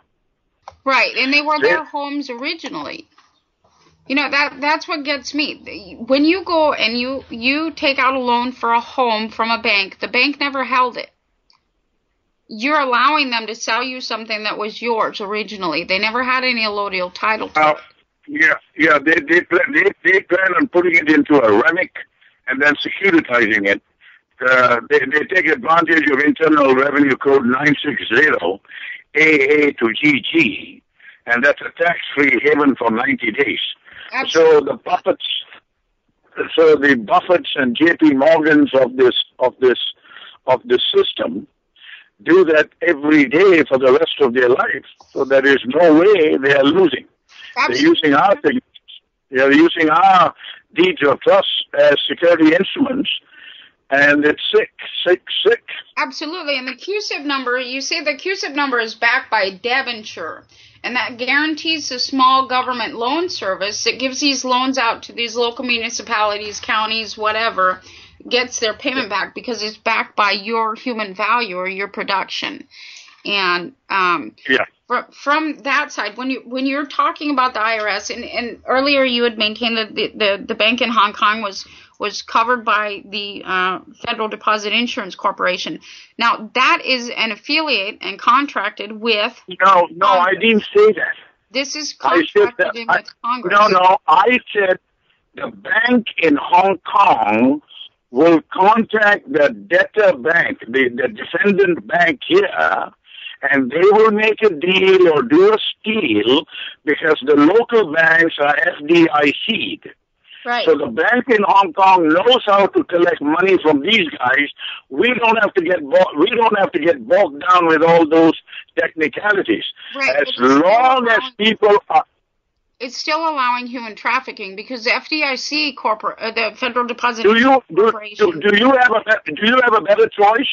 Right, and they were their homes originally. You know, that that's what gets me. When you go and you, you take out a loan for a home from a bank, the bank never held it. You're allowing them to sell you something that was yours originally. They never had any allodial title to uh, it. Yeah, yeah. They they plan, they, they plan on putting it into a REMIC and then securitizing it. Uh, they, they take advantage of Internal Revenue Code nine sixty A A to G G, and that's a tax-free haven for ninety days. Absolutely. So the Buffets, so the Buffets and J P. Morgans of this of this of this system do that every day for the rest of their life. So there is no way they are losing. Absolutely. They're using our things. They're using our deeds of trust as security instruments. And it's sick, sick, sick. Absolutely. And the CUSIP number, you say the CUSIP number is backed by Debenture, and that guarantees the small government loan service. It gives these loans out to these local municipalities, counties, whatever, gets their payment back because it's backed by your human value or your production. And um, yeah. fr- from that side, when, you, when you're talking about the I R S, and, and earlier you had maintained that the, the, the bank in Hong Kong was – was covered by the uh, Federal Deposit Insurance Corporation. Now, that is an affiliate and contracted with... No, no, Congress. I didn't say that. This is contracted I said that, I, with Congress. No, no, I said the bank in Hong Kong will contact the debtor bank, the, the defendant bank here, and they will make a deal or do a steal because the local banks are F D I C'd. Right. So the bank in Hong Kong knows how to collect money from these guys. We don't have to get bo- we don't have to get bogged down with all those technicalities. Right. As long allowing, as people are, it's still allowing human trafficking because the F D I C corporate, uh, the Federal Deposit do you, do, Corporation. Do, do you have a do you have a better choice?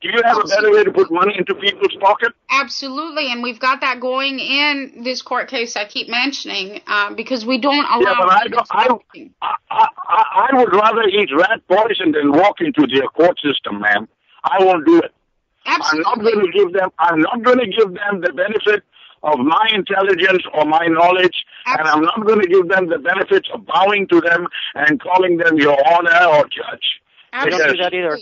Do you have Absolutely. A better way to put money into people's pocket? Absolutely, and we've got that going in this court case I keep mentioning uh, because we don't allow... Yeah, but I, don't, I, I, I, I would rather eat rat poison than walk into their court system, ma'am. I won't do it. Absolutely. I'm not going to give them. I'm not going to give them the benefit of my intelligence or my knowledge, Absolutely. And I'm not going to give them the benefits of bowing to them and calling them Your Honor or Judge. I don't do that either.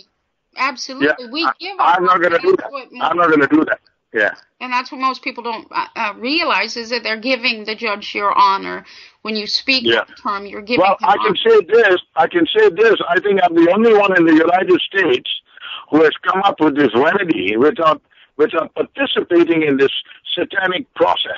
Absolutely. Yeah, we give I, I'm not going to do that. Most, I'm not going to do that. Yeah. And that's what most people don't uh, realize is that they're giving the judge your honor. When you speak yeah. that term, you're giving Well, I honor. can say this. I can say this. I think I'm the only one in the United States who has come up with this remedy without, without participating in this satanic process.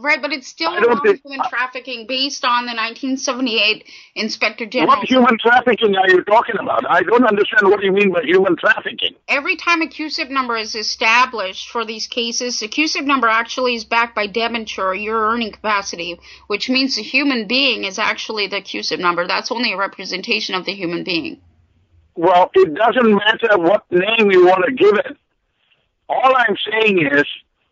Right, but it's still allowing think, human trafficking based on the nineteen seventy-eight Inspector General. What human trafficking are you talking about? I don't understand what you mean by human trafficking. Every time a CUSIP number is established for these cases, the CUSIP number actually is backed by Debenture, your earning capacity, which means the human being is actually the CUSIP number. That's only a representation of the human being. Well, it doesn't matter what name you want to give it. All I'm saying is,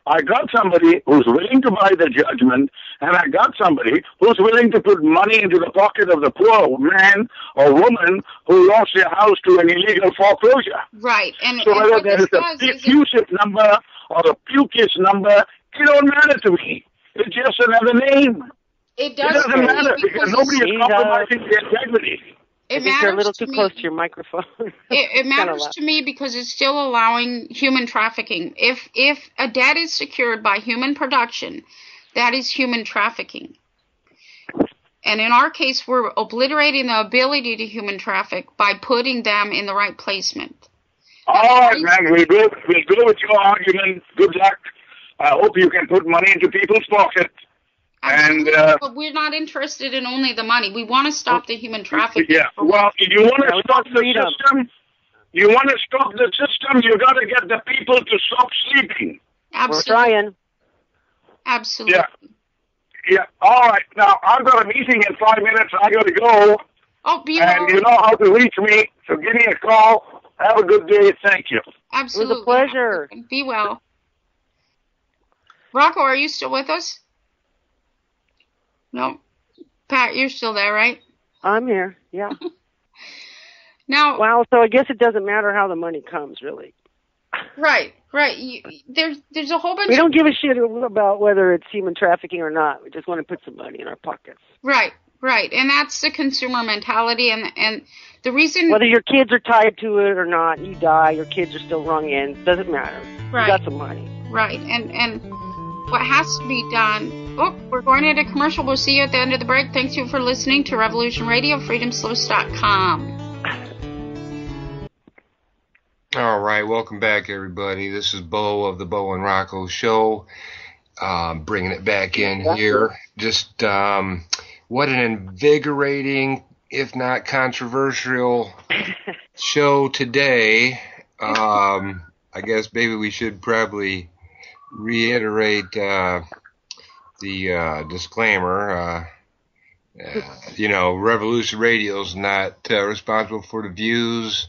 I got somebody who's willing to buy the judgment, and I got somebody who's willing to put money into the pocket of the poor man or woman who lost their house to an illegal foreclosure. Right. And, so and whether there is a CUSIP number or a PUCIS number, it don't matter to me. It's just another name. It doesn't, it doesn't really matter because, because nobody is compromising does. their integrity. It I think you're a little too to close to your microphone. it, it matters to me because it's still allowing human trafficking. If if a debt is secured by human production, that is human trafficking. And in our case, we're obliterating the ability to human traffic by putting them in the right placement. All right, man, we'll go, we'll go with your argument. Good luck. I hope you can put money into people's pockets. And, uh, but we're not interested in only the money. We want to stop the human trafficking. Yeah. Well, you want to stop the system? You want to stop the system? You got to get the people to stop sleeping. Absolutely. We're trying. Absolutely. Yeah. Yeah. All right. Now I've got a meeting in five minutes. I got to go. Oh, beautiful. And you know how to reach me. So give me a call. Have a good day. Thank you. Absolutely. It was a pleasure. Be well. Rocko, are you still with us? No. Pat, you're still there, right? I'm here, yeah. Now, wow, so I guess it doesn't matter how the money comes, really. Right, right. You, there's, there's a whole bunch of... We don't give a shit about whether it's human trafficking or not. We just want to put some money in our pockets. Right, right. And that's the consumer mentality. And, and the reason... Whether your kids are tied to it or not, you die, your kids are still wrung in, doesn't matter. Right. You got some money. Right. And, and what has to be done... Oh, we're going into commercial. We'll see you at the end of the break. Thank you for listening to Revolution Radio, freedom sleuths dot com. All right, welcome back, everybody. This is Bo of the Bo and Rocko Show, um, bringing it back in here. Just um, what an invigorating, if not controversial, show today. Um, I guess maybe we should probably reiterate uh, the uh, disclaimer. Uh, uh, you know, Revolution Radio is not uh, responsible for the views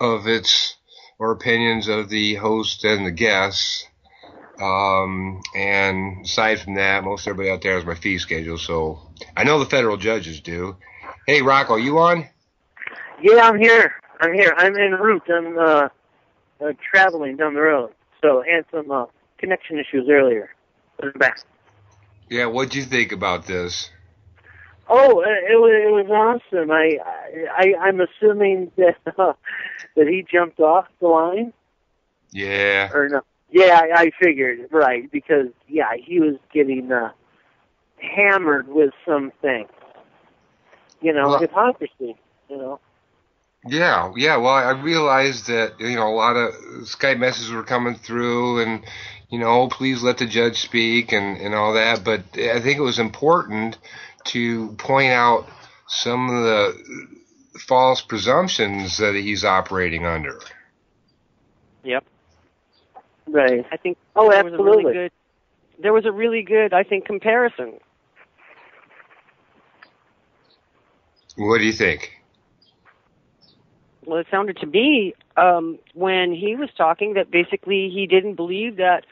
of its or opinions of the host and the guests. Um, and aside from that, most everybody out there has my fee schedule, so I know the federal judges do. Hey, Rocko, you on? Yeah, I'm here. I'm here. I'm en route. I'm uh, uh, traveling down the road. So, and some uh, connection issues earlier. I'm back. Yeah, what'd you think about this? Oh, it was it was awesome. I, I I'm assuming that uh, that he jumped off the line. Yeah. Or no? Yeah, I figured right because yeah, he was getting uh, hammered with something. You know, well, hypocrisy. You know. Yeah, yeah. Well, I realized that you know a lot of Skype messages were coming through, and you know, please let the judge speak and and all that. But I think it was important to point out some of the false presumptions that he's operating under. Yep. Right. I think oh, there absolutely. Was a really good, there was a really good, I think, comparison. What do you think? Well, it sounded to me um, when he was talking that basically he didn't believe that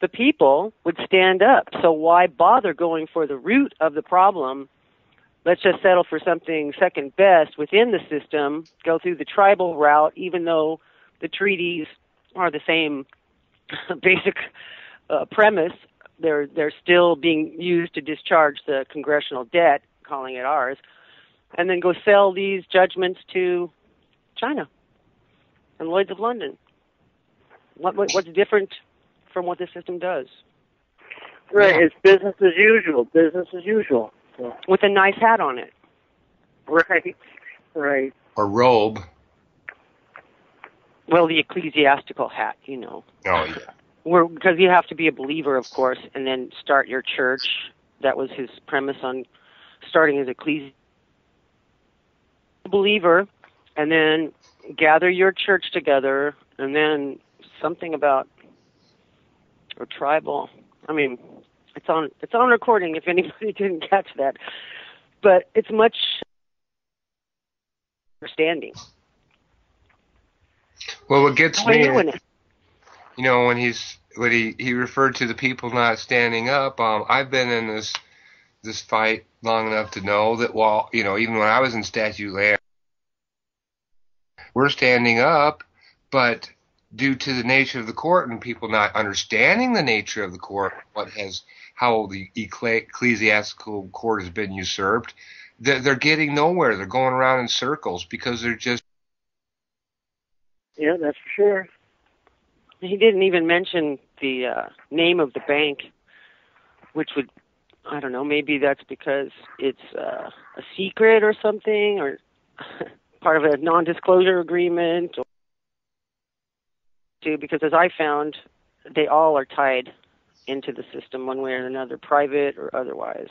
the people would stand up. So why bother going for the root of the problem? Let's just settle for something second best within the system, go through the tribal route, even though the treaties are the same basic uh, premise. They're, they're still being used to discharge the congressional debt, calling it ours, and then go sell these judgments to China and Lloyd's of London. What, what, what's different from what the system does? Right, yeah. It's business as usual, business as usual. Yeah. With a nice hat on it. Right, right. A robe. Well, the ecclesiastical hat, you know. Oh, yeah. We're, because you have to be a believer, of course, and then start your church. That was his premise on starting as ecclesi- believer, and then gather your church together, and then something about or tribal. I mean, it's on it's on recording if anybody didn't catch that. But it's much understanding. Well, what gets me, you know, when he's when he, he referred to the people not standing up, um, I've been in this this fight long enough to know that while, you know, even when I was in statute land, we're standing up, but due to the nature of the court and people not understanding the nature of the court, what has how the ecclesiastical court has been usurped, they're, they're getting nowhere. They're going around in circles because they're just. Yeah, that's for sure. He didn't even mention the uh, name of the bank, which would, I don't know, maybe that's because it's uh, a secret or something, or part of a non-disclosure agreement. Or because as I found, they all are tied into the system one way or another, private or otherwise.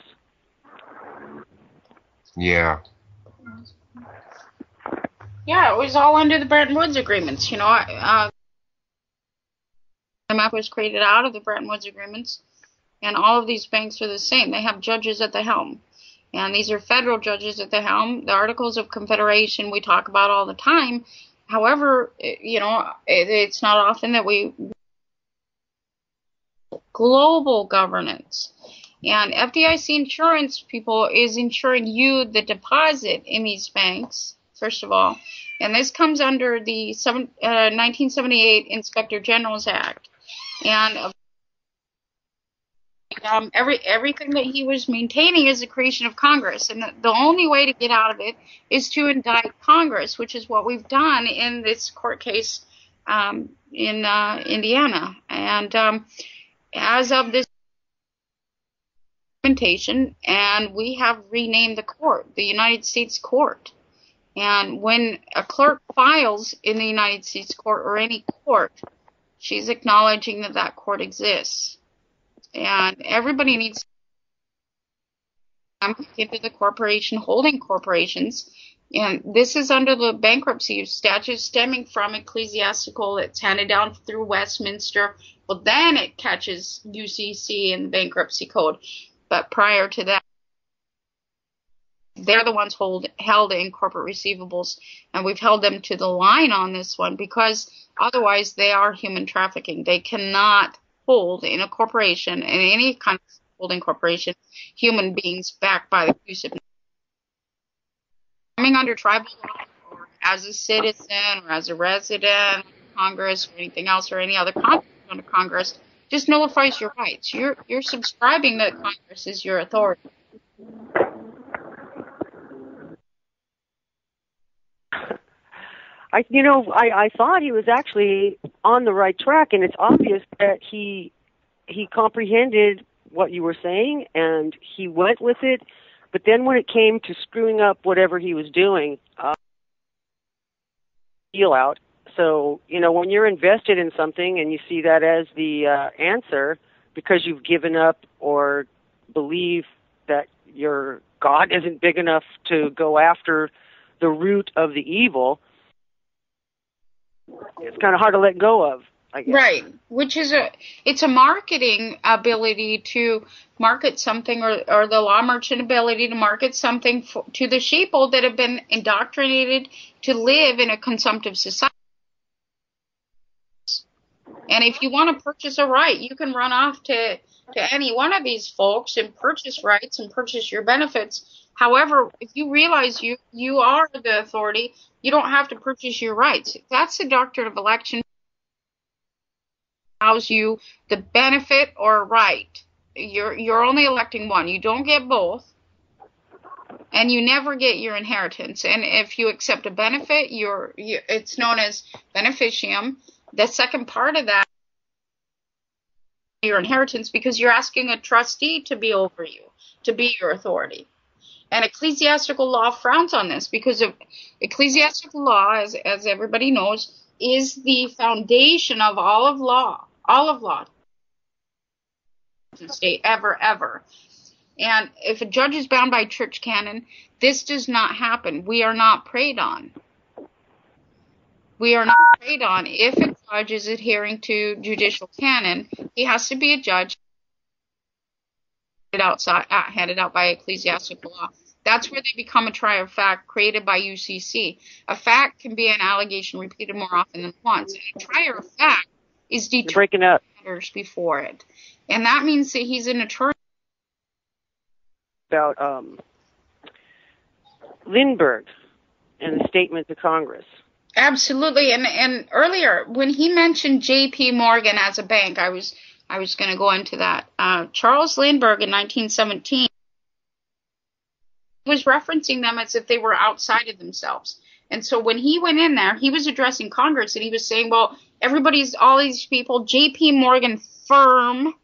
Yeah. Yeah, it was all under the Bretton Woods Agreements, you know. Uh, the map was created out of the Bretton Woods Agreements, and all of these banks are the same. They have judges at the helm, and these are federal judges at the helm. The Articles of Confederation we talk about all the time. However, you know, it's not often that we global governance. And F D I C insurance, people, is insuring you the deposit in these banks, first of all. And this comes under the seven, uh, nineteen seventy-eight Inspector General's Act. And um, every everything that he was maintaining is the creation of Congress. And the, the only way to get out of it is to indict Congress, which is what we've done in this court case um, in uh, Indiana. And um, as of this documentation, and we have renamed the court, the United States Court. And when a clerk files in the United States court or any court, she's acknowledging that that court exists. And everybody needs to into the corporation holding corporations. And this is under the bankruptcy statute stemming from ecclesiastical that's handed down through Westminster. Well, then it catches U C C in the bankruptcy code. But prior to that, they're the ones hold, held in corporate receivables, and we've held them to the line on this one because otherwise they are human trafficking. They cannot hold in a corporation, in any kind of holding corporation, human beings backed by the CUSIP. Coming under tribal law or as a citizen or as a resident, Congress or anything else or any other contract under Congress just nullifies your rights. You're, you're subscribing that Congress is your authority. I, you know, I, I thought he was actually on the right track, and it's obvious that he he comprehended what you were saying, and he went with it. But then when it came to screwing up whatever he was doing, uh, deal out. So, you know, when you're invested in something and you see that as the uh, answer because you've given up or believe that your God isn't big enough to go after the root of the evil, it's kind of hard to let go of, I guess. Right, which is a it's a marketing ability to market something, or, or the law merchant ability to market something for, to the sheeple that have been indoctrinated to live in a consumptive society. And if you want to purchase a right, you can run off to, to any one of these folks and purchase rights and purchase your benefits. However, if you realize you, you are the authority, you don't have to purchase your rights. That's the doctrine of election. Allows you the benefit or right. You're you're only electing one. You don't get both, and you never get your inheritance. And if you accept a benefit, you're you, it's known as beneficium. The second part of that, your inheritance, because you're asking a trustee to be over you, to be your authority. And ecclesiastical law frowns on this because of ecclesiastical law, as, as everybody knows, is the foundation of all of law, all of law, state ever, ever. And if a judge is bound by church canon, this does not happen. We are not preyed on. We are not preyed on. If a judge is adhering to judicial canon, he has to be a judge outside, uh, handed out by ecclesiastical law. That's where they become a trier of fact created by U C C. A fact can be an allegation repeated more often than once. A trier of fact is determined matters before it. And that means that he's an attorney. About um, Lindbergh and the statement to Congress. Absolutely. And and earlier, when he mentioned J P Morgan as a bank, I was I was going to go into that. Uh, Charles Lindbergh in nineteen seventeen was referencing them as if they were outside of themselves. And so when he went in there, he was addressing Congress, and he was saying, well, everybody's, all these people, J P Morgan firm,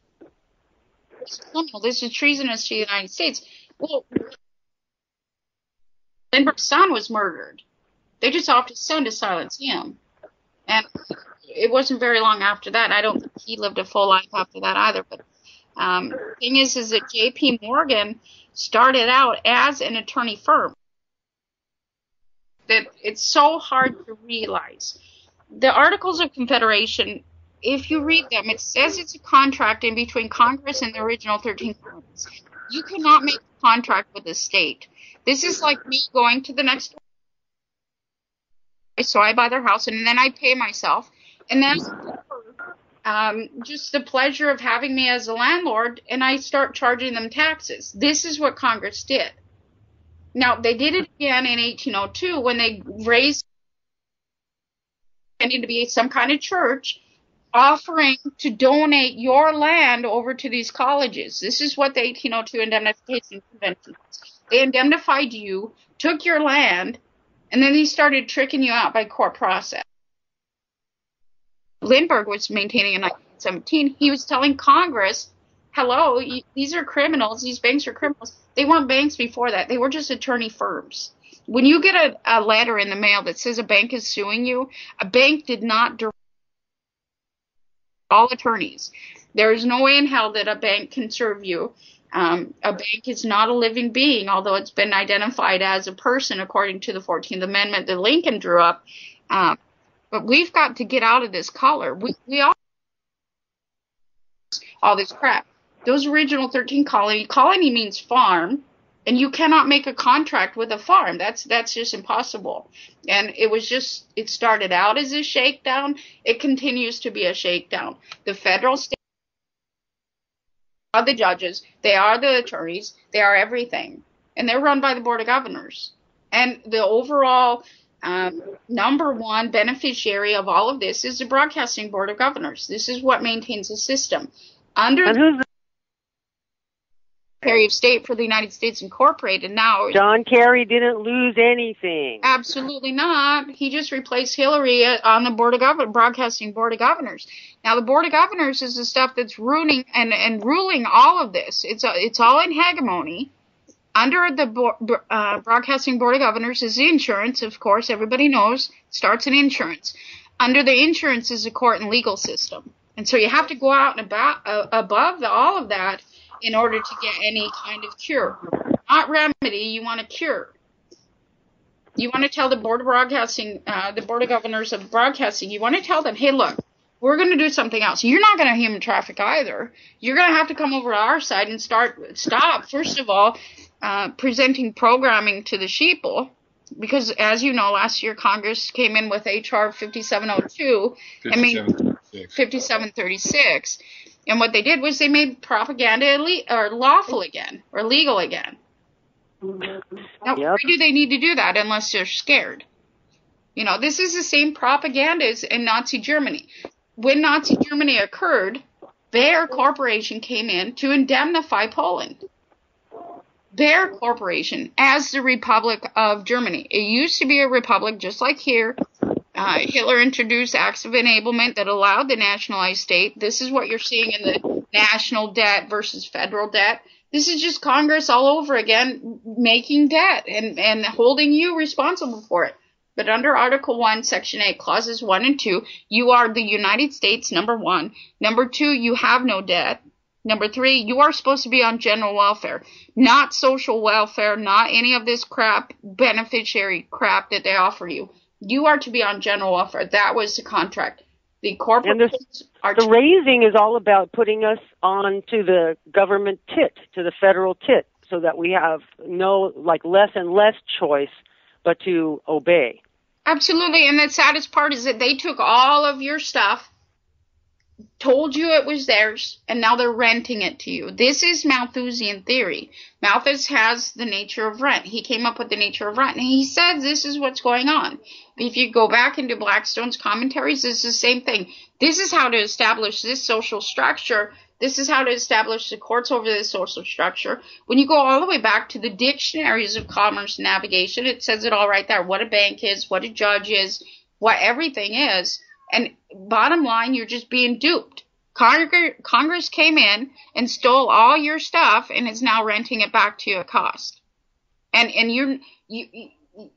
is criminal. This is treasonous to the United States. Well, Lindbergh's son was murdered. They just off his son to silence him. And it wasn't very long after that. I don't think he lived a full life after that either. But um, the thing is, is that J P Morgan started out as an attorney firm. That it's so hard to realize. The Articles of Confederation, if you read them, it says it's a contract in between Congress and the original thirteen colonies. You cannot make a contract with a state. This is like me going to the next. So I buy their house, and then I pay myself. And then um, just the pleasure of having me as a landlord, and I start charging them taxes. This is what Congress did. Now, they did it again in eighteen oh two when they raised pretending to be some kind of church, offering to donate your land over to these colleges. This is what the eighteen oh two Indemnification Convention was. They indemnified you, took your land, and then he started tricking you out by court process. Lindbergh was maintaining in nineteen seventeen. He was telling Congress hello, these are criminals. These banks are criminals. They weren't banks before that. They were just attorney firms. When you get a, a letter in the mail that says a bank is suing you, a bank did not direct all attorneys. There is no way in hell that a bank can serve you. Um, a bank is not a living being, although it's been identified as a person according to the fourteenth Amendment that Lincoln drew up. Um, but we've got to get out of this collar. We, we all all this crap. Those original thirteen colony, colony means farm, and you cannot make a contract with a farm. That's that's just impossible. And it was just, it started out as a shakedown. It continues to be a shakedown. The federal state are the judges, they are the attorneys, they are everything. And they're run by the Board of Governors. And the overall um, number one beneficiary of all of this is the Broadcasting Board of Governors. This is what maintains the system. Under the Secretary of State for the United States Incorporated now. John Kerry didn't lose anything. Absolutely not. He just replaced Hillary on the Board of Gov- Broadcasting Board of Governors. Now, the Board of Governors is the stuff that's ruining and, and ruling all of this. It's a, it's all in hegemony. Under the Bo- uh, Broadcasting Board of Governors is the insurance, of course. Everybody knows. Starts in insurance. Under the insurance is the court and legal system. And so you have to go out and about, uh, above the, all of that in order to get any kind of cure. Not remedy. You want a cure. You want to tell the Board of Broadcasting, uh, the Board of Governors of Broadcasting, you want to tell them, hey, look, we're going to do something else. You're not going to human traffic either. You're going to have to come over to our side and start, stop, first of all, uh, presenting programming to the sheeple. Because, as you know, last year Congress came in with H R fifty-seven oh two. fifty-seven thirty-six. fifty-seven thirty-six. And what they did was they made propaganda ille- or lawful again or legal again. Now, yep. Why do they need to do that unless they're scared? You know, this is the same propaganda as in Nazi Germany. When Nazi Germany occurred, Bayer Corporation came in to indemnify Poland. Bayer Corporation as the Republic of Germany. It used to be a republic just like here. Uh, Hitler introduced acts of enablement that allowed the nationalized state. This is what you're seeing in the national debt versus federal debt. This is just Congress all over again making debt and, and holding you responsible for it. But under Article one, Section eight, Clauses one and two, you are the United States, number one. Number two, you have no debt. Number three, you are supposed to be on general welfare, not social welfare, not any of this crap, beneficiary crap that they offer you. You are to be on general welfare. That was the contract. The corporations are the raising is all about putting us on to the government tit, to the federal tit, so that we have no, like, less and less choice but to obey. Absolutely. And the saddest part is that they took all of your stuff, told you it was theirs, and now they're renting it to you. This is Malthusian theory. Malthus has the nature of rent. He came up with the nature of rent, and he says this is what's going on. If you go back into Blackstone's commentaries, it's the same thing. This is how to establish this social structure. This is how to establish the courts over this social structure. When you go all the way back to the dictionaries of commerce and navigation, it says it all right there, what a bank is, what a judge is, what everything is. And bottom line, you're just being duped. Cong- Congress came in and stole all your stuff and is now renting it back to you at cost. And and you're, you, you,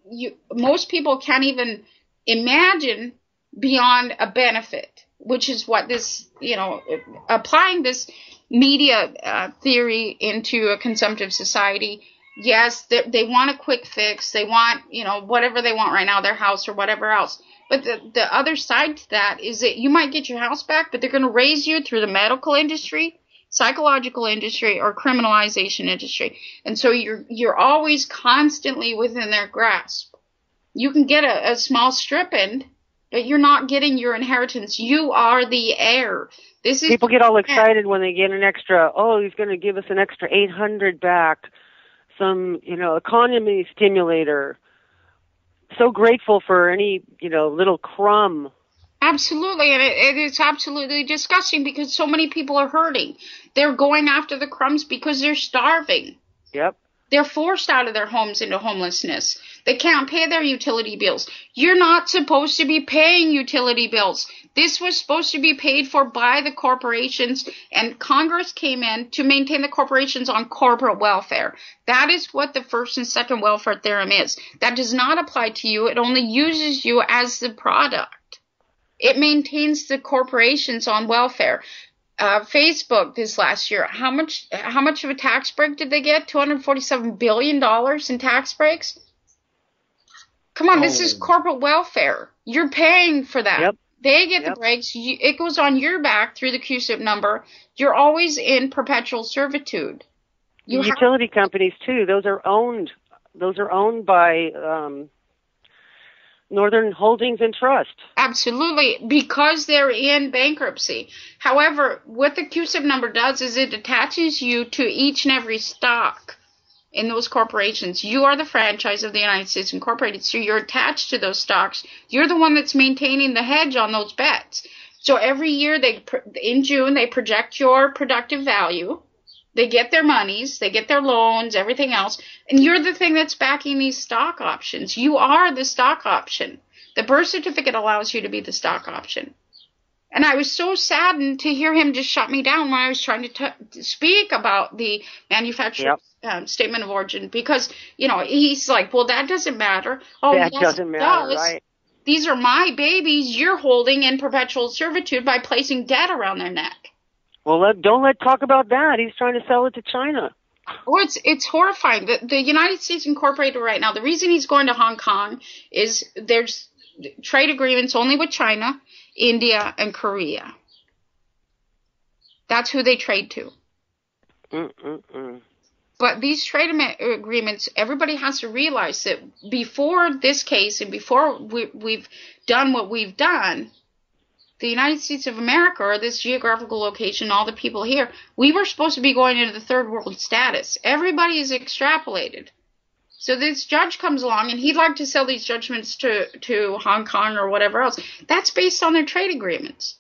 you, most people can't even imagine beyond a benefit, which is what this, you know, applying this media uh, theory into a consumptive society. Yes, they, they want a quick fix. They want, you know, whatever they want right now, their house or whatever else. But the, the other side to that is that you might get your house back, but they're going to raise you through the medical industry, psychological industry, or criminalization industry. And so you're you're always constantly within their grasp. You can get a, a small stipend, but you're not getting your inheritance. You are the heir. This is people get all excited when they get an extra, oh, he's going to give us an extra eight hundred back, some, you know, economy stimulator. So grateful for any, you know, little crumb. Absolutely, and it, it's absolutely disgusting because so many people are hurting. They're going after the crumbs because they're starving. Yep. They're forced out of their homes into homelessness. They can't pay their utility bills. You're not supposed to be paying utility bills. This was supposed to be paid for by the corporations, and Congress came in to maintain the corporations on corporate welfare. That is what the first and second welfare theorem is. That does not apply to you. It only uses you as the product. It maintains the corporations on welfare. Uh, Facebook this last year, how much how much of a tax break did they get? two hundred forty-seven billion dollars in tax breaks? Come on, oh. This is corporate welfare. You're paying for that. Yep. They get yep. the breaks. You, it goes on your back through the CUSIP number. You're always in perpetual servitude. You Utility have- companies, too. Those are owned. Those are owned by um, Northern Holdings and Trust. Absolutely, because they're in bankruptcy. However, what the CUSIP number does is it attaches you to each and every stock in those corporations. You are the franchise of the United States Incorporated, so you're attached to those stocks. You're the one that's maintaining the hedge on those bets. So every year, they in June, they project your productive value. They get their monies, they get their loans, everything else, and you're the thing that's backing these stock options. You are the stock option. The birth certificate allows you to be the stock option. And I was so saddened to hear him just shut me down when I was trying to, t- to speak about the manufacturer's yep. um, statement of origin, because, you know, he's like, well, that doesn't matter. Oh, that yes, doesn't matter, does. Right? These are my babies you're holding in perpetual servitude by placing debt around their neck. Well, let, don't let talk about that. He's trying to sell it to China. Oh, it's it's horrifying. The, the United States Incorporated right now, the reason he's going to Hong Kong is there's trade agreements only with China, India, and Korea. That's who they trade to. Mm-mm-mm. But these trade agreements, everybody has to realize that before this case and before we, we've done what we've done, the United States of America, or this geographical location, all the people here, we were supposed to be going into the third world status. Everybody is extrapolated. So this judge comes along, and he'd like to sell these judgments to, to Hong Kong or whatever else. That's based on their trade agreements.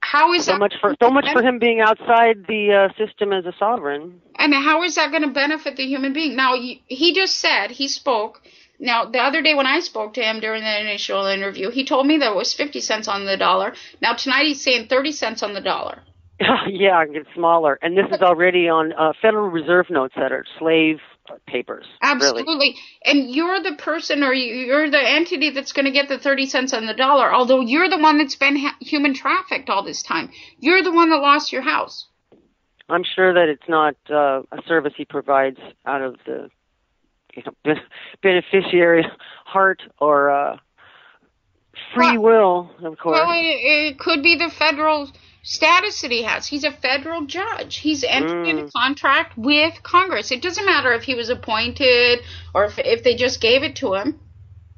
How is so that much for so much for him being outside the uh, system as a sovereign? And how is that going to benefit the human being? Now he just said he spoke. Now the other day when I spoke to him during the initial interview, he told me that it was fifty cents on the dollar. Now tonight he's saying thirty cents on the dollar. Yeah, it's smaller, and this is already on uh, Federal Reserve notes that are slave papers. Absolutely, really. And you're the person, or you're the entity that's going to get the thirty cents on the dollar. Although you're the one that's been ha- human trafficked all this time, you're the one that lost your house. I'm sure that it's not uh, a service he provides out of the you know, ben- beneficiary heart or uh, free well, will, of course. Well, it, it could be the federal status that he has. He's a federal judge. He's entered mm. into contract with Congress. It doesn't matter if he was appointed or if if they just gave it to him.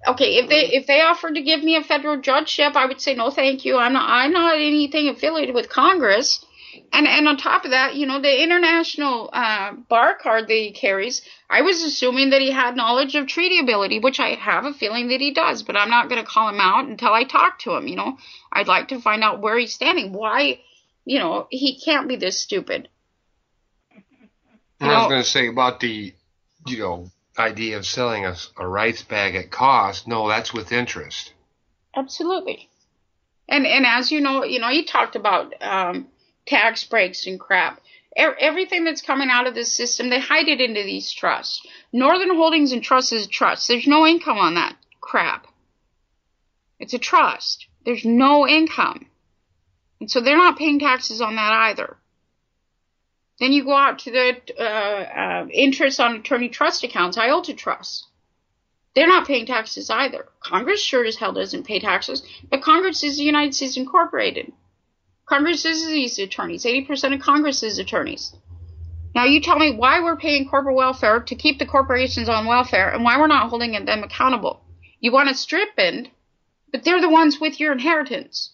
Okay, if they if they offered to give me a federal judgeship, I would say no, thank you. I'm not I'm not anything affiliated with Congress. And and on top of that, you know, the international uh, bar card that he carries, I was assuming that he had knowledge of treatability, which I have a feeling that he does, but I'm not going to call him out until I talk to him, you know. I'd like to find out where he's standing. Why, you know, he can't be this stupid. Well, I was going to say about the, you know, idea of selling a, a rights bag at cost. No, that's with interest. Absolutely. And and as you know, you know, he talked about um, tax breaks and crap. Everything that's coming out of this system, they hide it into these trusts. Northern Holdings and Trust is a trust. There's no income on that crap. It's a trust. There's no income. And so they're not paying taxes on that either. Then you go out to the uh, uh, interest on attorney trust accounts, I O T A trusts. They're not paying taxes either. Congress sure as hell doesn't pay taxes, but Congress is the United States Incorporated. Congress is these attorneys. eighty percent of Congress is attorneys. Now you tell me why we're paying corporate welfare to keep the corporations on welfare and why we're not holding them accountable. You want to strip in, but they're the ones with your inheritance.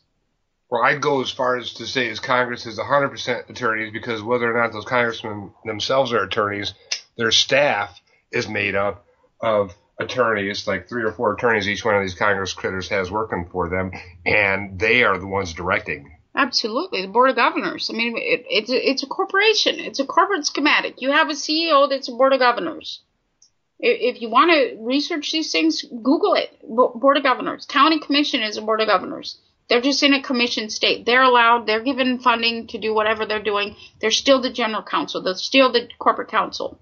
Well, I'd go as far as to say is Congress is one hundred percent attorneys, because whether or not those congressmen themselves are attorneys, their staff is made up of attorneys, like three or four attorneys each one of these Congress critters has working for them, and they are the ones directing. Absolutely. The Board of Governors. I mean, it, it's, a, it's a corporation. It's a corporate schematic. You have a C E O that's a Board of Governors. If you want to research these things, Google it. Board of Governors. County Commission is a Board of Governors. They're just in a commission state. They're allowed. They're given funding to do whatever they're doing. They're still the general counsel. They're still the corporate counsel.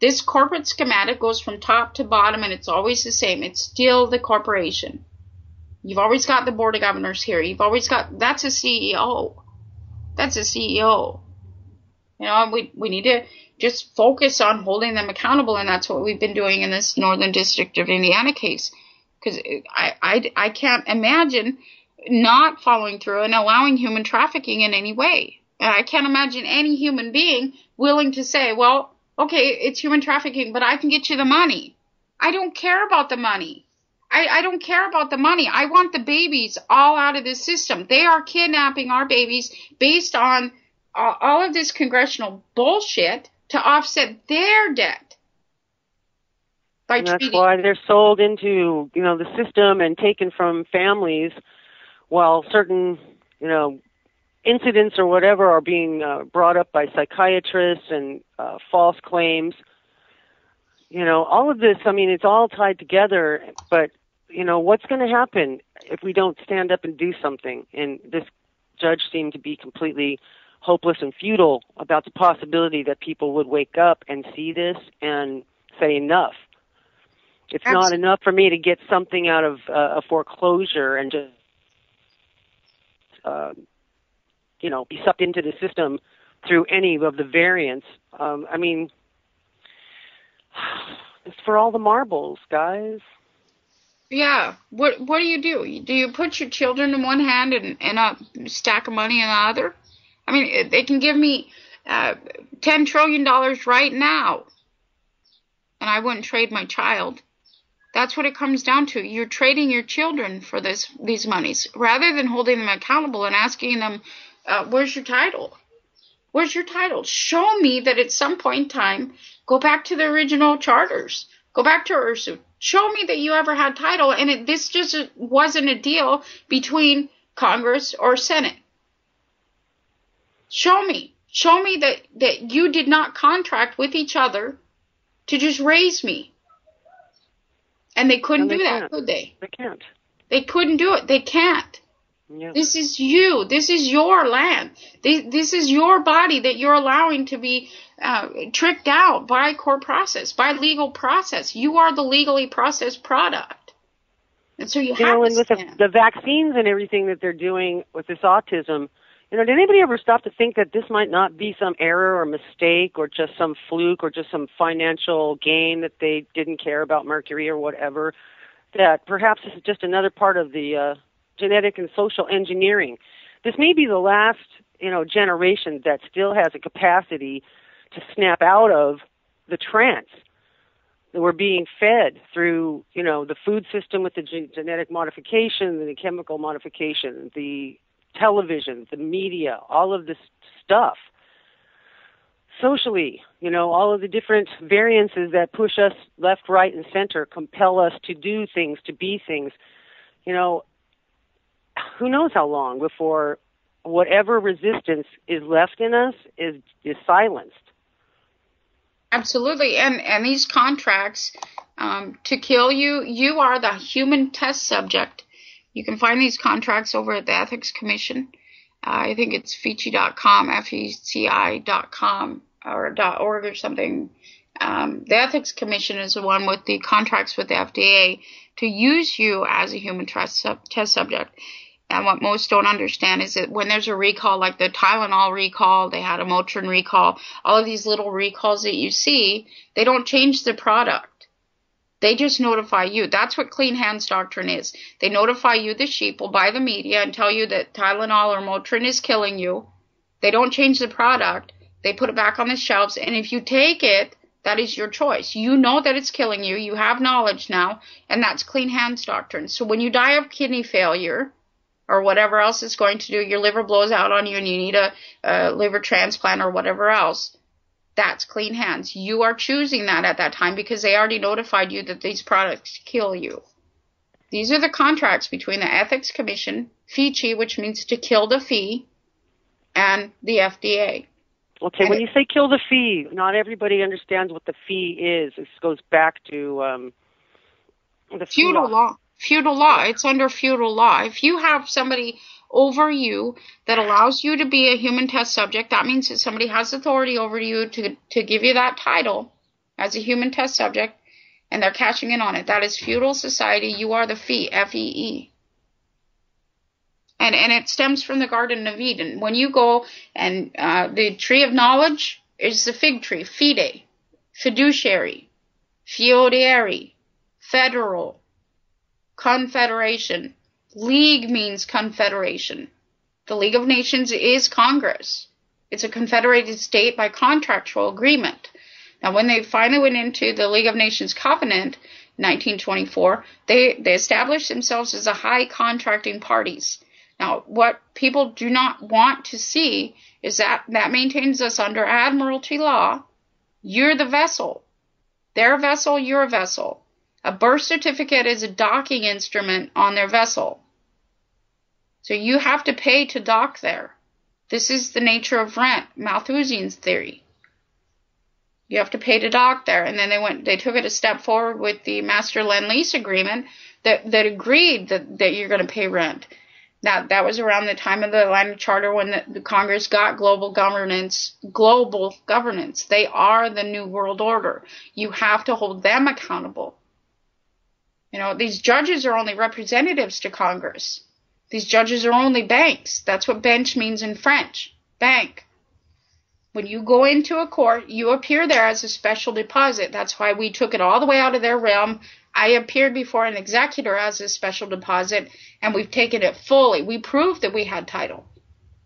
This corporate schematic goes from top to bottom, and it's always the same. It's still the corporation. You've always got the Board of Governors here. You've always got – that's a C E O. That's a C E O. You know, we, we need to just focus on holding them accountable, and that's what we've been doing in this Northern District of Indiana case. Because I, I, I can't imagine not following through and allowing human trafficking in any way. And I can't imagine any human being willing to say, well, okay, it's human trafficking, but I can get you the money. I don't care about the money. I, I don't care about the money. I want the babies all out of this system. They are kidnapping our babies based on uh, all of this congressional bullshit to offset their debt. And that's why they're sold into, you know, the system and taken from families while certain, you know, incidents or whatever are being uh, brought up by psychiatrists and uh, false claims. You know, all of this, I mean, it's all tied together. But, you know, what's going to happen if we don't stand up and do something? And this judge seemed to be completely hopeless and futile about the possibility that people would wake up and see this and say enough. It's Absolutely. Not enough for me to get something out of uh, a foreclosure and just, uh, you know, be sucked into the system through any of the variants. Um, I mean, it's for all the marbles, guys. Yeah. What What do you do? Do you put your children in one hand and, and a stack of money in the other? I mean, they can give me uh, ten trillion dollars right now, and I wouldn't trade my child. That's what it comes down to. You're trading your children for this these monies rather than holding them accountable and asking them, uh, where's your title? Where's your title? Show me that at some point in time, go back to the original charters. Go back to U R S U. Show me that you ever had title. And it, this just wasn't a deal between Congress or Senate. Show me. Show me that, that you did not contract with each other to just raise me. And they couldn't do that, could they? They can't. They couldn't do it. They can't. Yep. This is you. This is your land. This, this is your body that you're allowing to be uh, tricked out by court process, by legal process. You are the legally processed product. And so you, you have know, to and with the, the vaccines and everything that they're doing with this autism, you know, did anybody ever stop to think that this might not be some error or mistake or just some fluke or just some financial gain that they didn't care about mercury or whatever, that perhaps this is just another part of the uh, genetic and social engineering? This may be the last, you know, generation that still has a capacity to snap out of the trance that we're being fed through, you know, the food system with the g- genetic modification, the chemical modification, the television, the media, all of this stuff. Socially, you know, all of the different variances that push us left, right, and center, compel us to do things, to be things. You know, who knows how long before whatever resistance is left in us is, is silenced. Absolutely. And, and these contracts um, to kill you, you are the human test subject. You can find these contracts over at the Ethics Commission. Uh, I think it's feci dot com, F E C I dot com or .org or something. Um, the Ethics Commission is the one with the contracts with the F D A to use you as a human test, sub- test subject. And what most don't understand is that when there's a recall, like the Tylenol recall, they had a Motrin recall, all of these little recalls that you see, they don't change the product. They just notify you. That's what clean hands doctrine is. They notify you, the sheeple, by the media and tell you that Tylenol or Motrin is killing you. They don't change the product. They put it back on the shelves. And if you take it, that is your choice. You know that it's killing you. You have knowledge now. And that's clean hands doctrine. So when you die of kidney failure or whatever else it's going to do, your liver blows out on you and you need a, a liver transplant or whatever else, that's clean hands. You are choosing that at that time because they already notified you that these products kill you. These are the contracts between the Ethics Commission, F E C I, which means to kill the fee, and the F D A. Okay, when you say kill the fee, not everybody understands what the fee is. This goes back to um, the feudal law. law. Feudal law. Yeah. It's under feudal law. If you have somebody over you that allows you to be a human test subject, that means that somebody has authority over you to, to give you that title as a human test subject, and they're cashing in on it. That is feudal society. You are the fee, F E E. And and it stems from the Garden of Eden. When you go and uh, the tree of knowledge is the fig tree, fide, fiduciary, feudary, federal, confederation. League means confederation. The League of Nations is Congress. It's a confederated state by contractual agreement. Now, when they finally went into the League of Nations Covenant in nineteen twenty-four, they, they established themselves as a high contracting parties. Now, what people do not want to see is that that maintains us under admiralty law. You're the vessel. Their vessel, your vessel. A birth certificate is a docking instrument on their vessel. So you have to pay to dock there. This is the nature of rent, Malthusian's theory. You have to pay to dock there. And then they went, they took it a step forward with the Master Lend-Lease Agreement that, that agreed that, that you're going to pay rent. Now, that was around the time of the Atlantic Charter when the, the Congress got global governance, global governance. They are the New World Order. You have to hold them accountable. You know, these judges are only representatives to Congress. These judges are only banks. That's what bench means in French, bank. When you go into a court, you appear there as a special deposit. That's why we took it all the way out of their realm. I appeared before an executor as a special deposit, and we've taken it fully. We proved that we had title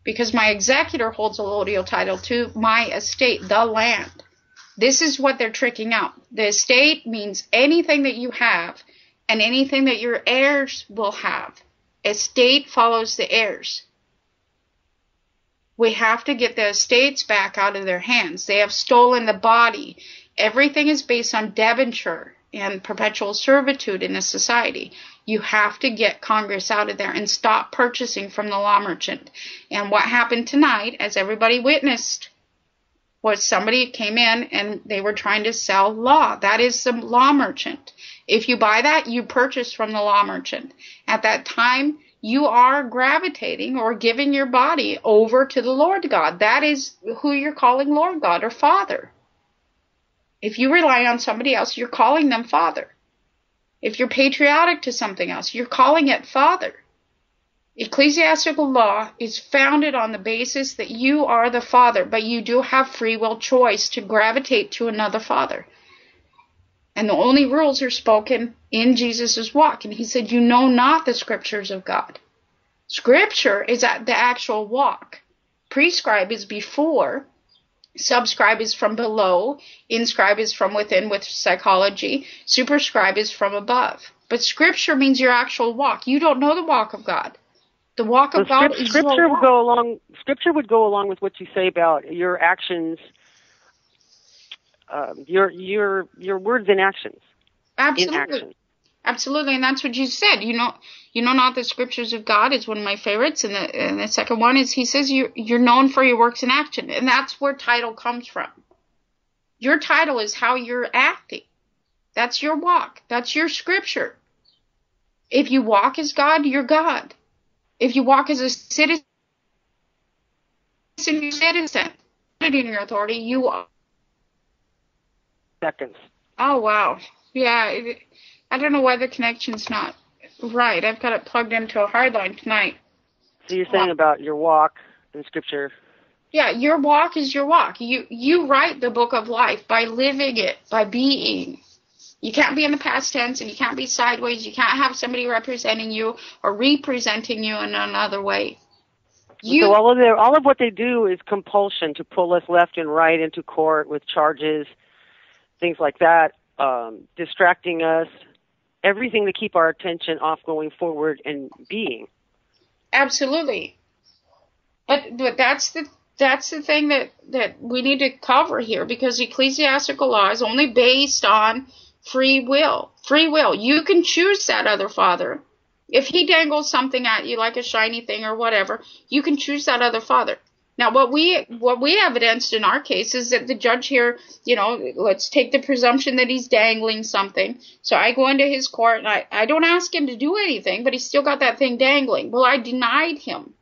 because my executor holds allodial title to my estate, the land. This is what they're tricking out. The estate means anything that you have and anything that your heirs will have. Estate follows the heirs. We have to get the estates back out of their hands. They have stolen the body. Everything is based on debenture and perpetual servitude in a society. You have to get Congress out of there and stop purchasing from the law merchant. And what happened tonight, as everybody witnessed, was somebody came in and they were trying to sell law. That is the law merchant. If you buy that, you purchase from the law merchant. At that time, you are gravitating or giving your body over to the Lord God. That is who you're calling Lord God or Father. If you rely on somebody else, you're calling them Father. If you're patriotic to something else, you're calling it Father. Ecclesiastical law is founded on the basis that you are the Father, but you do have free will choice to gravitate to another Father. And the only rules are spoken in Jesus' walk. And he said, you know not the scriptures of God. Scripture is at the actual walk. Prescribe is before. Subscribe is from below. Inscribe is from within with psychology. Superscribe is from above. But scripture means your actual walk. You don't know the walk of God. The walk of well, God script, is scripture would go along. Scripture would go along with what you say about your actions. Um, your your your words and actions. Absolutely, in action. Absolutely, and that's what you said. You know, you know not the scriptures of God is one of my favorites, and the and the second one is he says you you're known for your works and action, and that's where title comes from. Your title is how you're acting. That's your walk. That's your scripture. If you walk as God, you're God. If you walk as a citizen, you're citizen in your authority, you are. Seconds. Oh, wow. Yeah, it, I don't know why the connection's not right. I've got it plugged into a hardline tonight. So you're saying wow. about your walk in Scripture. Yeah, your walk is your walk. You you write the book of life by living it, by being. You can't be in the past tense, and you can't be sideways. You can't have somebody representing you or representing you in another way. You, so all of, their, all of what they do is compulsion to pull us left and right into court with charges, things like that, um, distracting us, everything to keep our attention off going forward and being. Absolutely. But, but that's the that's the thing that, that we need to cover here, because ecclesiastical law is only based on free will. Free will. You can choose that other father. If he dangles something at you like a shiny thing or whatever, you can choose that other father. Now, what we what we evidenced in our case is that the judge here, you know, let's take the presumption that he's dangling something. So I go into his court and I, I don't ask him to do anything, but he's still got that thing dangling. Well, I denied him.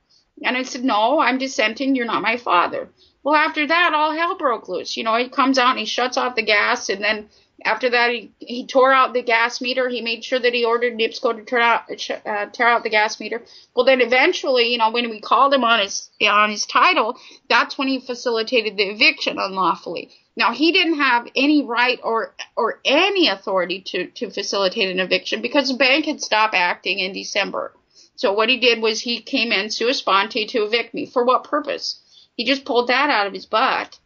And I said, no, I'm dissenting. You're not my father. Well, after that, all hell broke loose. You know, he comes out and he shuts off the gas. And then after that, he, he tore out the gas meter. He made sure that he ordered NIPSCO to turn out, uh, tear out the gas meter. Well, then eventually, you know, when we called him on his, on his title, that's when he facilitated the eviction unlawfully. Now, he didn't have any right or or any authority to, to facilitate an eviction because the bank had stopped acting in December. So what he did was he came in sua sponte to evict me. For what purpose? He just pulled that out of his butt.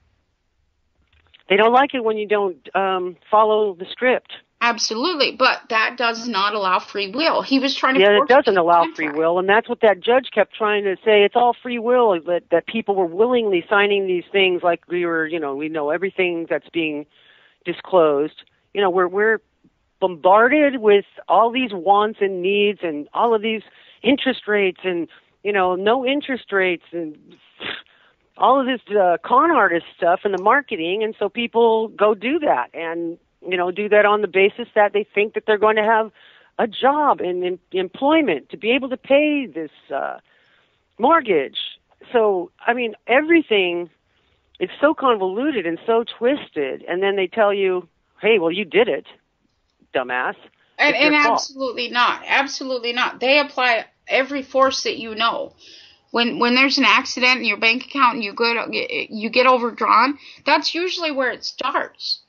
They don't like it when you don't um, follow the script. Absolutely, but that does not allow free will. He was trying to yeah, it doesn't allow contract. free will, and that's what that judge kept trying to say. It's all free will that that people were willingly signing these things, like we were, you know, we know everything that's being disclosed. You know, we're we're bombarded with all these wants and needs, and all of these interest rates and, you know, no interest rates and all of this uh, con artist stuff and the marketing. And so people go do that and, you know, do that on the basis that they think that they're going to have a job and in, employment to be able to pay this uh, mortgage. So, I mean, everything is so convoluted and so twisted. And then they tell you, hey, well, you did it, dumbass. And, and absolutely not. Absolutely not. They apply every force that you know. When when there's an accident in your bank account and you go you get overdrawn, that's usually where it starts.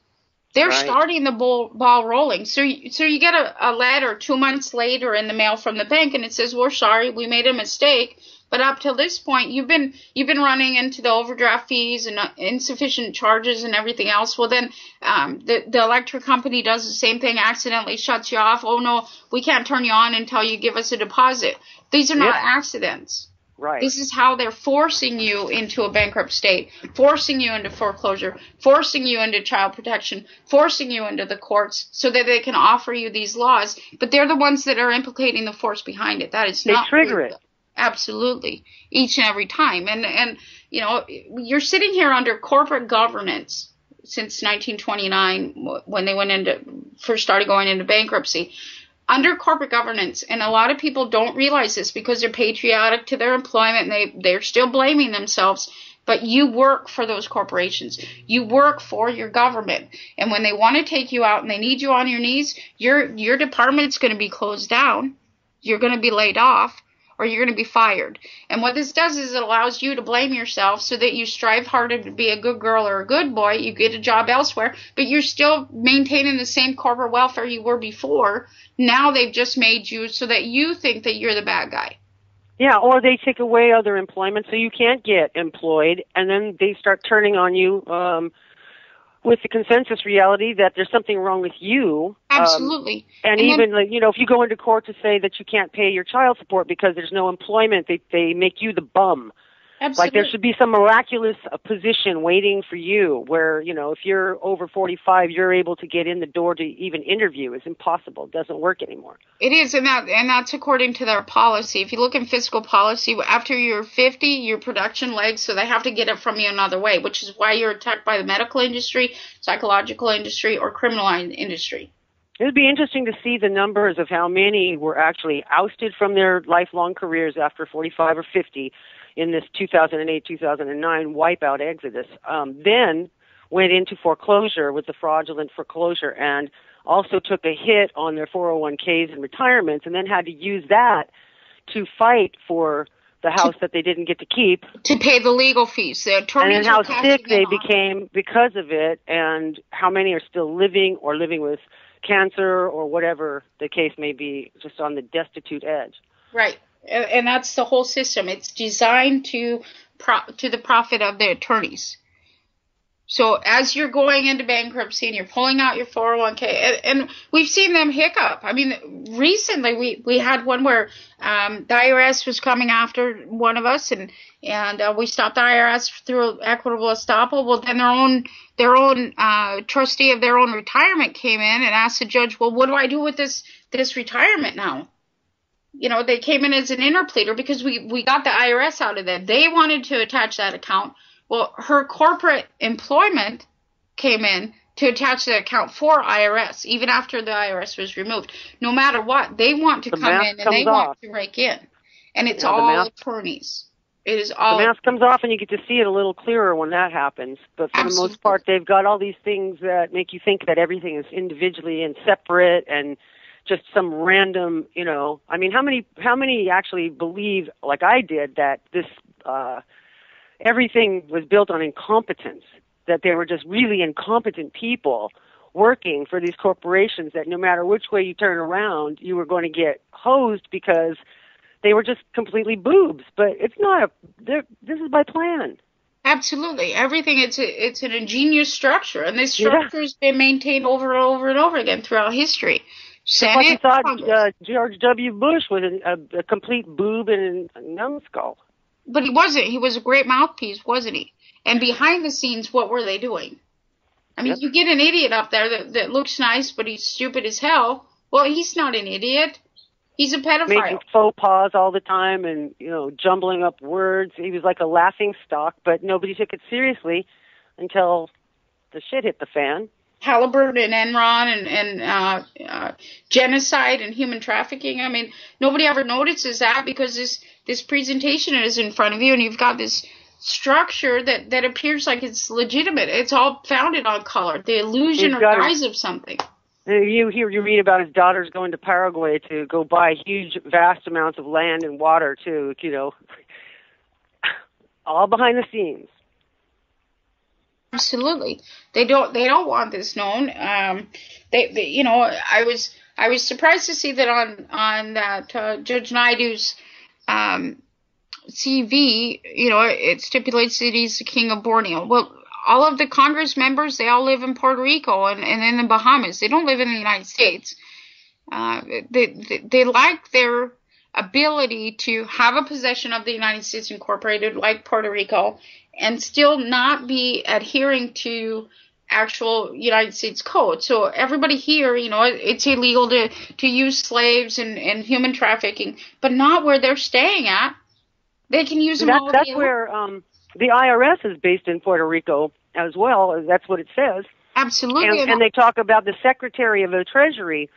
They're right. starting the ball, ball rolling. So you, so you get a, a letter two months later in the mail from the bank, and it says, "We're sorry, we made a mistake." But up till this point, you've been you've been running into the overdraft fees and insufficient charges and everything else. Well, then um, the the electric company does the same thing, accidentally shuts you off. Oh no, we can't turn you on until you give us a deposit. These are not yep. accidents. Right. This is how they're forcing you into a bankrupt state, forcing you into foreclosure, forcing you into child protection, forcing you into the courts so that they can offer you these laws. But they're the ones that are implicating the force behind it. That is not. They trigger it. Absolutely. Each and every time. And, and you know, you're sitting here under corporate governance since nineteen twenty-nine when they went into first started going into bankruptcy. Under corporate governance, and a lot of people don't realize this because they're patriotic to their employment and they, they're still blaming themselves, but you work for those corporations. You work for your government. And when they want to take you out and they need you on your knees, your your department's going to be closed down. You're going to be laid off or you're going to be fired. And what this does is it allows you to blame yourself so that you strive harder to be a good girl or a good boy. You get a job elsewhere, but you're still maintaining the same corporate welfare you were before. Now they've just made you so that you think that you're the bad guy. Yeah, or they take away other employment so you can't get employed, and then they start turning on you um, with the consensus reality that there's something wrong with you. Absolutely. Um, and, and even, then, like, you know, if you go into court to say that you can't pay your child support because there's no employment, they, they make you the bum. Absolutely. Like there should be some miraculous uh, position waiting for you where, you know, if you're over forty-five, you're able to get in the door to even interview. It's impossible. It doesn't work anymore. It is, and that and that's according to their policy. If you look in fiscal policy, after you're fifty, your production lags, so they have to get it from you another way, which is why you're attacked by the medical industry, psychological industry, or criminal industry. It would be interesting to see the numbers of how many were actually ousted from their lifelong careers after forty-five or fifty in this two thousand eight, two thousand nine wipeout exodus, um, then went into foreclosure with the fraudulent foreclosure and also took a hit on their four oh one k's and retirements and then had to use that to fight for the house to, that they didn't get to keep. To pay the legal fees. The attorneys and then how sick they became because of it and how many are still living or living with cancer or whatever the case may be, just on the destitute edge. Right. And that's the whole system. It's designed to pro- to the profit of the attorneys. So as you're going into bankruptcy and you're pulling out your four oh one k, and, and we've seen them hiccup. I mean, recently we, we had one where um, the I R S was coming after one of us, and and uh, we stopped the I R S through equitable estoppel. Well, then their own their own uh, trustee of their own retirement came in and asked the judge, well, what do I do with this this retirement now? you know, they came in as an interpleader because we, we got the I R S out of there. They wanted to attach that account. Well, her corporate employment came in to attach the account for I R S, even after the I R S was removed. No matter what, they want to the come in and they off. want to rake in. And it's yeah, all attorneys. It is all. The mask comes off and you get to see it a little clearer when that happens. But for absolutely. the most part, they've got all these things that make you think that everything is individually and separate and just some random, you know. I mean, how many how many actually believe, like I did, that this uh, everything was built on incompetence, that they were just really incompetent people working for these corporations that no matter which way you turn around, you were going to get hosed because they were just completely boobs. But it's not a, this is by plan. Absolutely. Everything, it's a, it's an ingenious structure. And this structure yeah. has been maintained over and over and over again throughout history. Senate, I thought uh, George W. Bush was a, a, a complete boob and a numbskull. But he wasn't. He was a great mouthpiece, wasn't he? And behind the scenes, what were they doing? I mean, yep. you get an idiot up there that, that looks nice, but he's stupid as hell. Well, he's not an idiot. He's a pedophile. Making faux pas all the time and, you know, jumbling up words. He was like a laughing stock, but nobody took it seriously until the shit hit the fan. Halliburton and Enron and, and uh, uh, genocide and human trafficking. I mean, nobody ever notices that because this, this presentation is in front of you and you've got this structure that, that appears like it's legitimate. It's all founded on color, the illusion or guise of something. You hear, you read about his daughters going to Paraguay to go buy huge, vast amounts of land and water, too, you know, all behind the scenes. Absolutely. They don't, they don't want this known. Um, they, they, you know, I was, I was surprised to see that on, on that, uh, Judge Naidu's, um, C V, you know, it stipulates that he's the king of Borneo. Well, all of the Congress members, they all live in Puerto Rico and, and in the Bahamas. They don't live in the United States. Uh, they, they, they like their ability to have a possession of the United States Incorporated, like Puerto Rico, and still not be adhering to actual United States code. So everybody here, you know, it's illegal to, to use slaves and, and human trafficking, but not where they're staying at. They can use them that, all. That's the where um, the I R S is based in Puerto Rico as well. That's what it says. Absolutely. And, and they talk about the Secretary of the Treasury.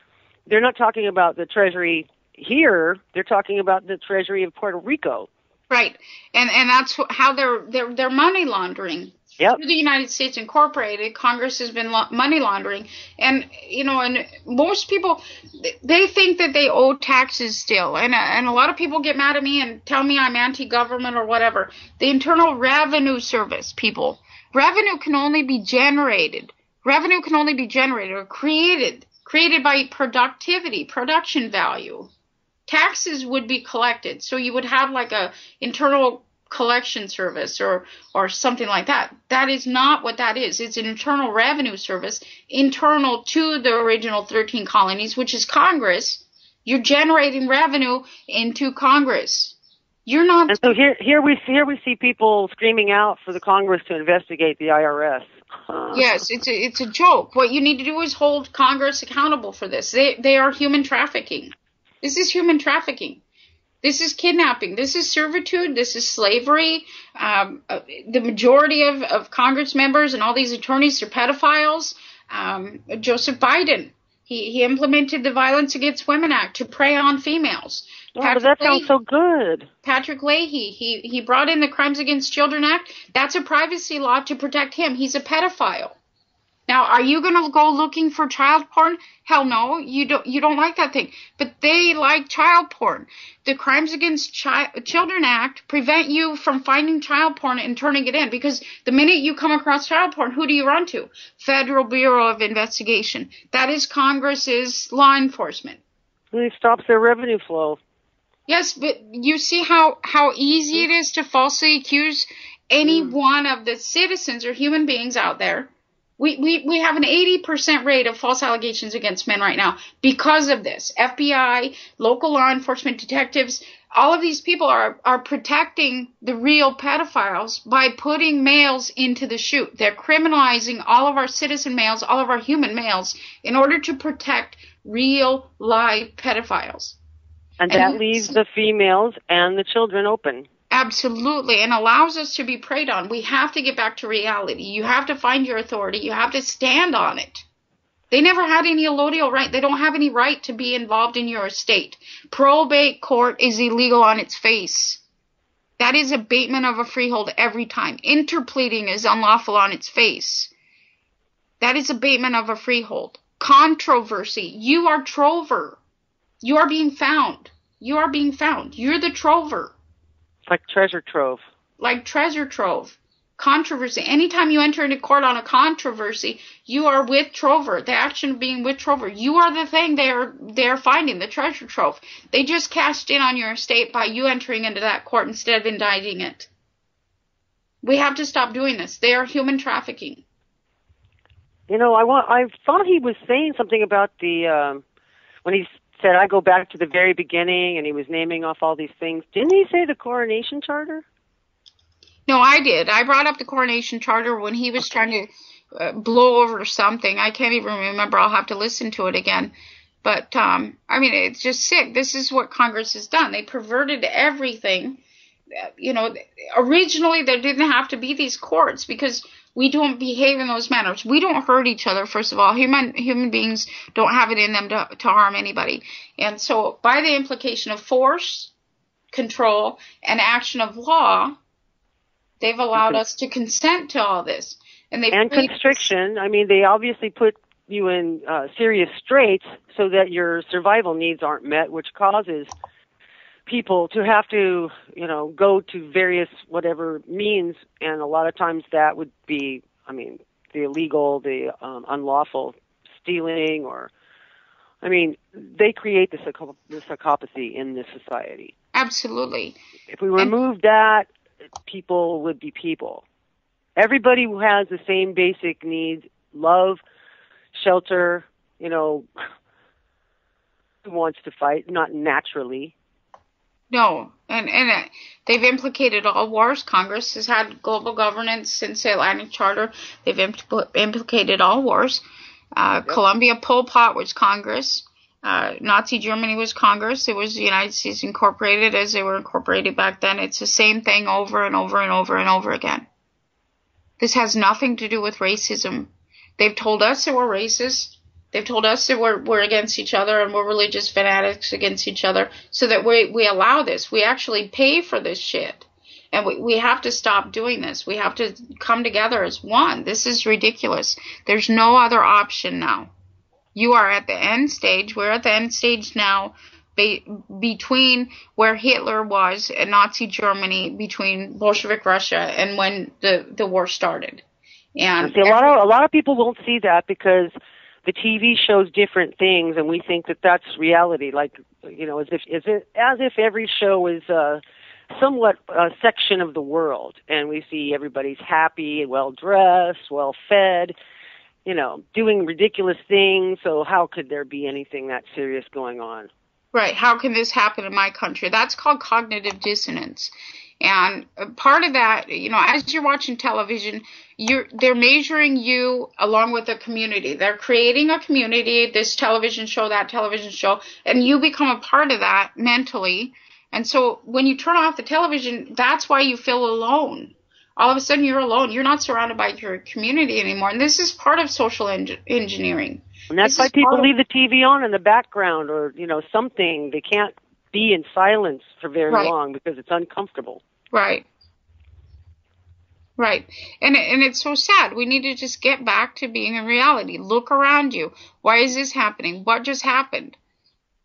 They're not talking about the Treasury here. They're talking about the Treasury of Puerto Rico. Right, and and that's how they're they're, they're money laundering. Yep. Through the United States Incorporated, Congress has been la- money laundering, and you know, and most people they think that they owe taxes still, and and a lot of people get mad at me and tell me I'm anti-government or whatever. The Internal Revenue Service people, revenue can only be generated, revenue can only be generated or created created by productivity, production value. Taxes would be collected, so you would have like a internal collection service or or something like that. That is not what that is. It's an internal revenue service internal to the original thirteen colonies, which is Congress. You're generating revenue into Congress. You're not. And so here, here we here we see people screaming out for the Congress to investigate the I R S. Yes, it's a, it's a joke. What you need to do is hold Congress accountable for this. They they are human trafficking. This is human trafficking. This is kidnapping. This is servitude. This is slavery. Um, the majority of, of Congress members and all these attorneys are pedophiles. Um, Joseph Biden, he, he implemented the Violence Against Women Act to prey on females. Oh, Patrick but that sounds Leahy, so good. Patrick Leahy, he, he brought in the Crimes Against Children Act. That's a privacy law to protect him. He's a pedophile. Now, are you going to go looking for child porn? Hell no, you don't you don't like that thing. But they like child porn. The Crimes Against Chi- Children Act prevent you from finding child porn and turning it in because the minute you come across child porn, who do you run to? Federal Bureau of Investigation. That is Congress's law enforcement. It stops their revenue flow. Yes, but you see how, how easy it is to falsely accuse any mm. one of the citizens or human beings out there. We, we we have an eighty percent rate of false allegations against men right now because of this. F B I, local law enforcement detectives, all of these people are, are protecting the real pedophiles by putting males into the chute. They're criminalizing all of our citizen males, all of our human males, in order to protect real, live pedophiles. And, and that leaves the females and the children open. Absolutely, and allows us to be preyed on. We have to get back to reality. You have to find your authority. You have to stand on it. They never had any allodial right. They don't have any right to be involved in your estate. Probate court is illegal on its face. That is abatement of a freehold every time. Interpleading is unlawful on its face. That is abatement of a freehold. Controversy. You are trover. You are being found. You are being found. You're the trover. Like treasure trove. Like treasure trove. Controversy. Anytime you enter into court on a controversy, you are with trover. The action of being with trover. You are the thing they are they are finding, the treasure trove. They just cashed in on your estate by you entering into that court instead of indicting it. We have to stop doing this. They are human trafficking. You know, I want, I thought he was saying something about the um, when he's. Said, I go back to the very beginning, and he was naming off all these things. Didn't he say the Coronation Charter? No, I did. I brought up the Coronation Charter when he was okay. trying to uh, blow over something. I can't even remember. I'll have to listen to it again. But, um, I mean, it's just sick. This is what Congress has done. They perverted everything. You know, originally there didn't have to be these courts because we don't behave in those manners. We don't hurt each other, first of all. Human human beings don't have it in them to, to harm anybody. And so by the implication of force, control, and action of law, they've allowed us to consent to all this. And, they've and constriction. I mean, they obviously put you in uh, serious straits so that your survival needs aren't met, which causes people to have to, you know, go to various whatever means, and a lot of times that would be, I mean, the illegal, the um, unlawful stealing, or, I mean, they create the, psychop- the psychopathy in this society. Absolutely. If we remove and- that, people would be people. Everybody who has the same basic needs, love, shelter, you know, who wants to fight, not naturally. No, and, and uh, they've implicated all wars. Congress has had global governance since the Atlantic Charter. They've impl- implicated all wars. Uh, yep. Colombia, Pol Pot was Congress. Uh, Nazi Germany was Congress. It was the United States incorporated as they were incorporated back then. It's the same thing over and over and over and over again. This has nothing to do with racism. They've told us that we're racist. They've told us that we're, we're against each other and we're religious fanatics against each other so that we, we allow this. We actually pay for this shit. And we, we have to stop doing this. We have to come together as one. This is ridiculous. There's no other option now. You are at the end stage. We're at the end stage now be, between where Hitler was and Nazi Germany, between Bolshevik Russia and when the, the war started. And see, a lot of, a lot of people won't see that because the T V shows different things, and we think that that's reality. Like, you know, as if as if, as if every show is uh, somewhat a section of the world, and we see everybody's happy, well dressed, well fed, you know, doing ridiculous things. So how could there be anything that serious going on? Right. How can this happen in my country? That's called cognitive dissonance. And part of that, you know, as you're watching television, you're they're measuring you along with a community. They're creating a community, this television show, that television show, and you become a part of that mentally. And so when you turn off the television, that's why you feel alone. All of a sudden you're alone. You're not surrounded by your community anymore. And this is part of social en- engineering. And that's why people leave the T V on in the background or, you know, something. They can't be in silence for very right. long because it's uncomfortable. Right. Right. And and it's so sad. We need to just get back to being in reality. Look around you. Why is this happening? What just happened?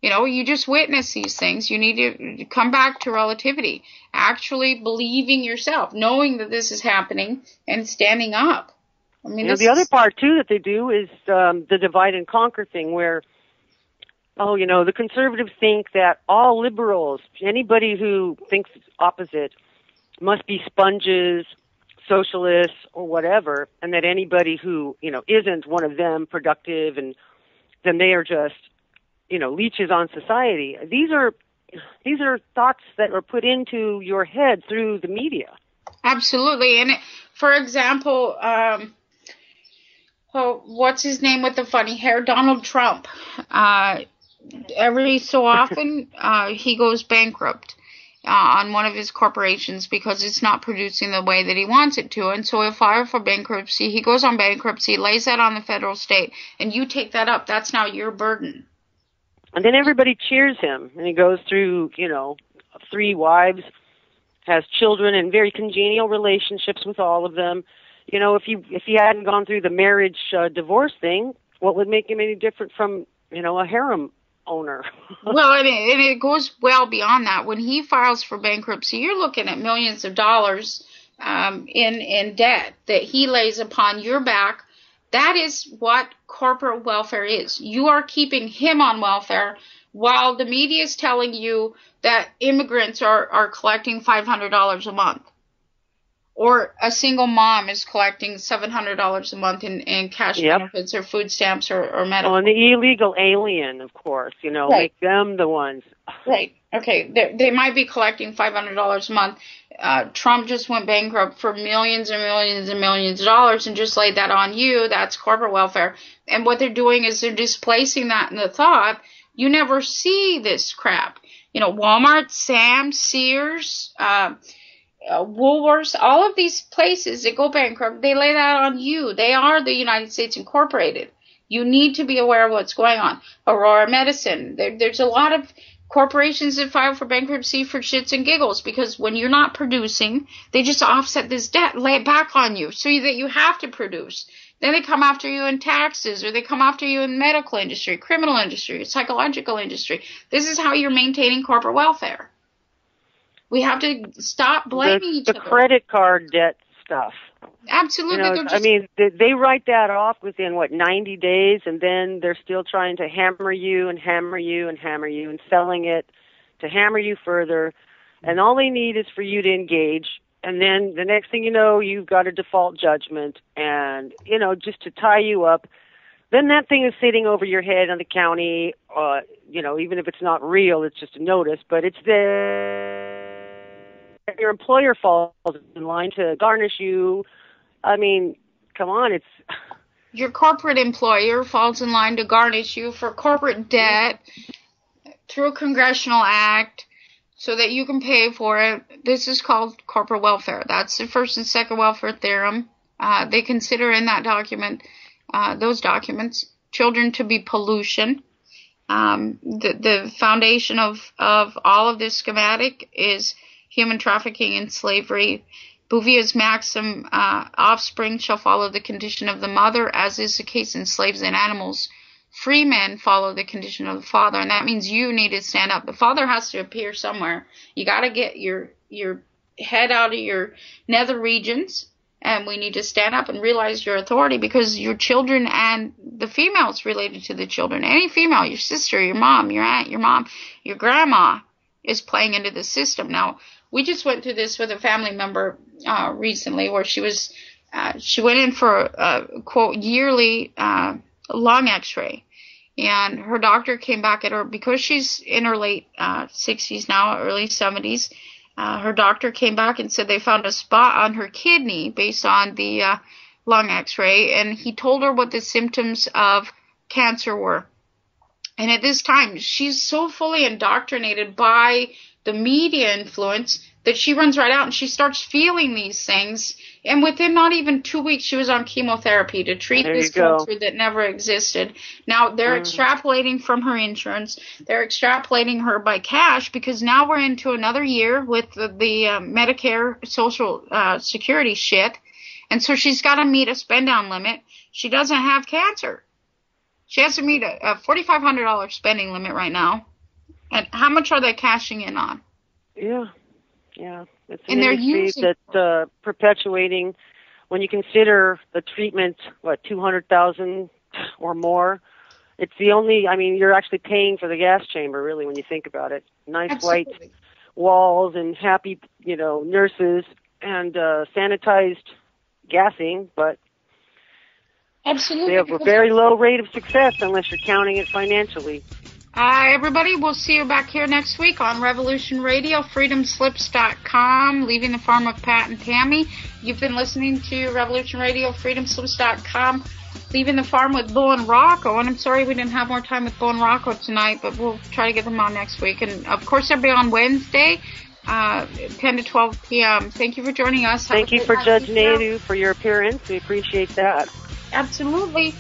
You know, you just witness these things. You need to come back to relativity, actually believing yourself, knowing that this is happening and standing up. I mean, you know, the other part, too, that they do is um, the divide and conquer thing where, oh, you know, the conservatives think that all liberals, anybody who thinks opposite, must be sponges, socialists, or whatever, and that anybody who, you know, isn't one of them productive, and then they are just, you know, leeches on society. These are these are thoughts that are put into your head through the media. Absolutely. And, it, for example, um, oh, what's his name with the funny hair? Donald Trump. Uh, every so often uh, he goes bankrupt uh, on one of his corporations because it's not producing the way that he wants it to. And so he'll file for bankruptcy. He goes on bankruptcy, lays that on the federal state, and you take that up. That's now your burden. And then everybody cheers him, and he goes through, you know, three wives, has children, and very congenial relationships with all of them. You know, if he if he hadn't gone through the marriage uh, divorce thing, what would make him any different from, you know, a harem owner? Well, I mean, and it goes well beyond that. When he files for bankruptcy, you're looking at millions of dollars um, in in debt that he lays upon your back. That is what corporate welfare is. You are keeping him on welfare while the media is telling you that immigrants are, are collecting five hundred dollars a month, or a single mom is collecting seven hundred dollars a month in, in cash yep. benefits or food stamps or, or medical. Oh, and the illegal alien, of course, you know, right. Make them the ones. Right. Okay. They, they might be collecting five hundred dollars a month. Uh, Trump just went bankrupt for millions and millions and millions of dollars and just laid that on you. That's corporate welfare. And what they're doing is they're displacing that in the thought. You never see this crap. You know, Walmart, Sam's, Sears, uh, uh, Woolworths, all of these places that go bankrupt, they lay that on you. They are the United States Incorporated. You need to be aware of what's going on. Aurora Medicine, there, there's a lot of corporations that file for bankruptcy for shits and giggles, because when you're not producing, they just offset this debt, lay it back on you so that you have to produce. Then they come after you in taxes, or they come after you in medical industry, criminal industry, psychological industry. This is how you're maintaining corporate welfare. We have to stop blaming the, each the other. The credit card debt stuff. Absolutely. You know, just, I mean, they, they write that off within, what, ninety days, and then they're still trying to hammer you and hammer you and hammer you and selling it to hammer you further. And all they need is for you to engage. And then the next thing you know, you've got a default judgment and, you know, just to tie you up. Then that thing is sitting over your head on the county, uh, you know, even if it's not real, it's just a notice, but it's there. Your employer falls in line to garnish you. I mean, come on, it's... Your corporate employer falls in line to garnish you for corporate debt through a congressional act so that you can pay for it. This is called corporate welfare. That's the first and second welfare theorem. Uh, they consider in that document, uh, those documents, children to be pollution. Um, the, the foundation of, of all of this schematic is human trafficking and slavery. Bouvier's maxim, uh, offspring shall follow the condition of the mother, as is the case in slaves and animals. Free men follow the condition of the father, and that means you need to stand up. The father has to appear somewhere. You got to get your your head out of your nether regions, and we need to stand up and realize your authority, because your children and the females related to the children, any female, your sister, your mom, your aunt, your mom, your grandma, is playing into the system. Now, we just went through this with a family member uh, recently, where she was uh, she went in for a, a quote yearly uh, lung X-ray, and her doctor came back at her because she's in her late uh, sixties now, early seventies. Uh, her doctor came back and said they found a spot on her kidney based on the uh, lung X-ray, and he told her what the symptoms of cancer were. And at this time, she's so fully indoctrinated by the media influence that she runs right out and she starts feeling these things. And within not even two weeks, she was on chemotherapy to treat there this cancer that never existed. Now, they're mm. extrapolating from her insurance. They're extrapolating her by cash, because now we're into another year with the, the uh, Medicare Social uh, Security shit. And so she's got to meet a spend-down limit. She doesn't have cancer. She has to meet a, a four thousand five hundred dollars spending limit right now. And how much are they cashing in on? Yeah, yeah. It's an and they're using that uh, perpetuating. When you consider the treatment, what, two hundred thousand dollars or more, it's the only. I mean, you're actually paying for the gas chamber, really, when you think about it. Nice Absolutely. White walls and happy, you know, nurses and uh, sanitized gassing, but. Absolutely. They have a very low rate of success unless you're counting it financially. Uh, everybody, we'll see you back here next week on Revolution Radio, freedom slips dot com, leaving the farm of Pat and Tammy. You've been listening to Revolution Radio, freedom slips dot com. leaving the farm with Bo and Rocko, and I'm sorry we didn't have more time with Bo and Rocko tonight, but we'll try to get them on next week. And, of course, they'll be on Wednesday, uh, ten to twelve p.m. Thank you for joining us. Thank you for Judge Naidu for your appearance. We appreciate that. Absolutely.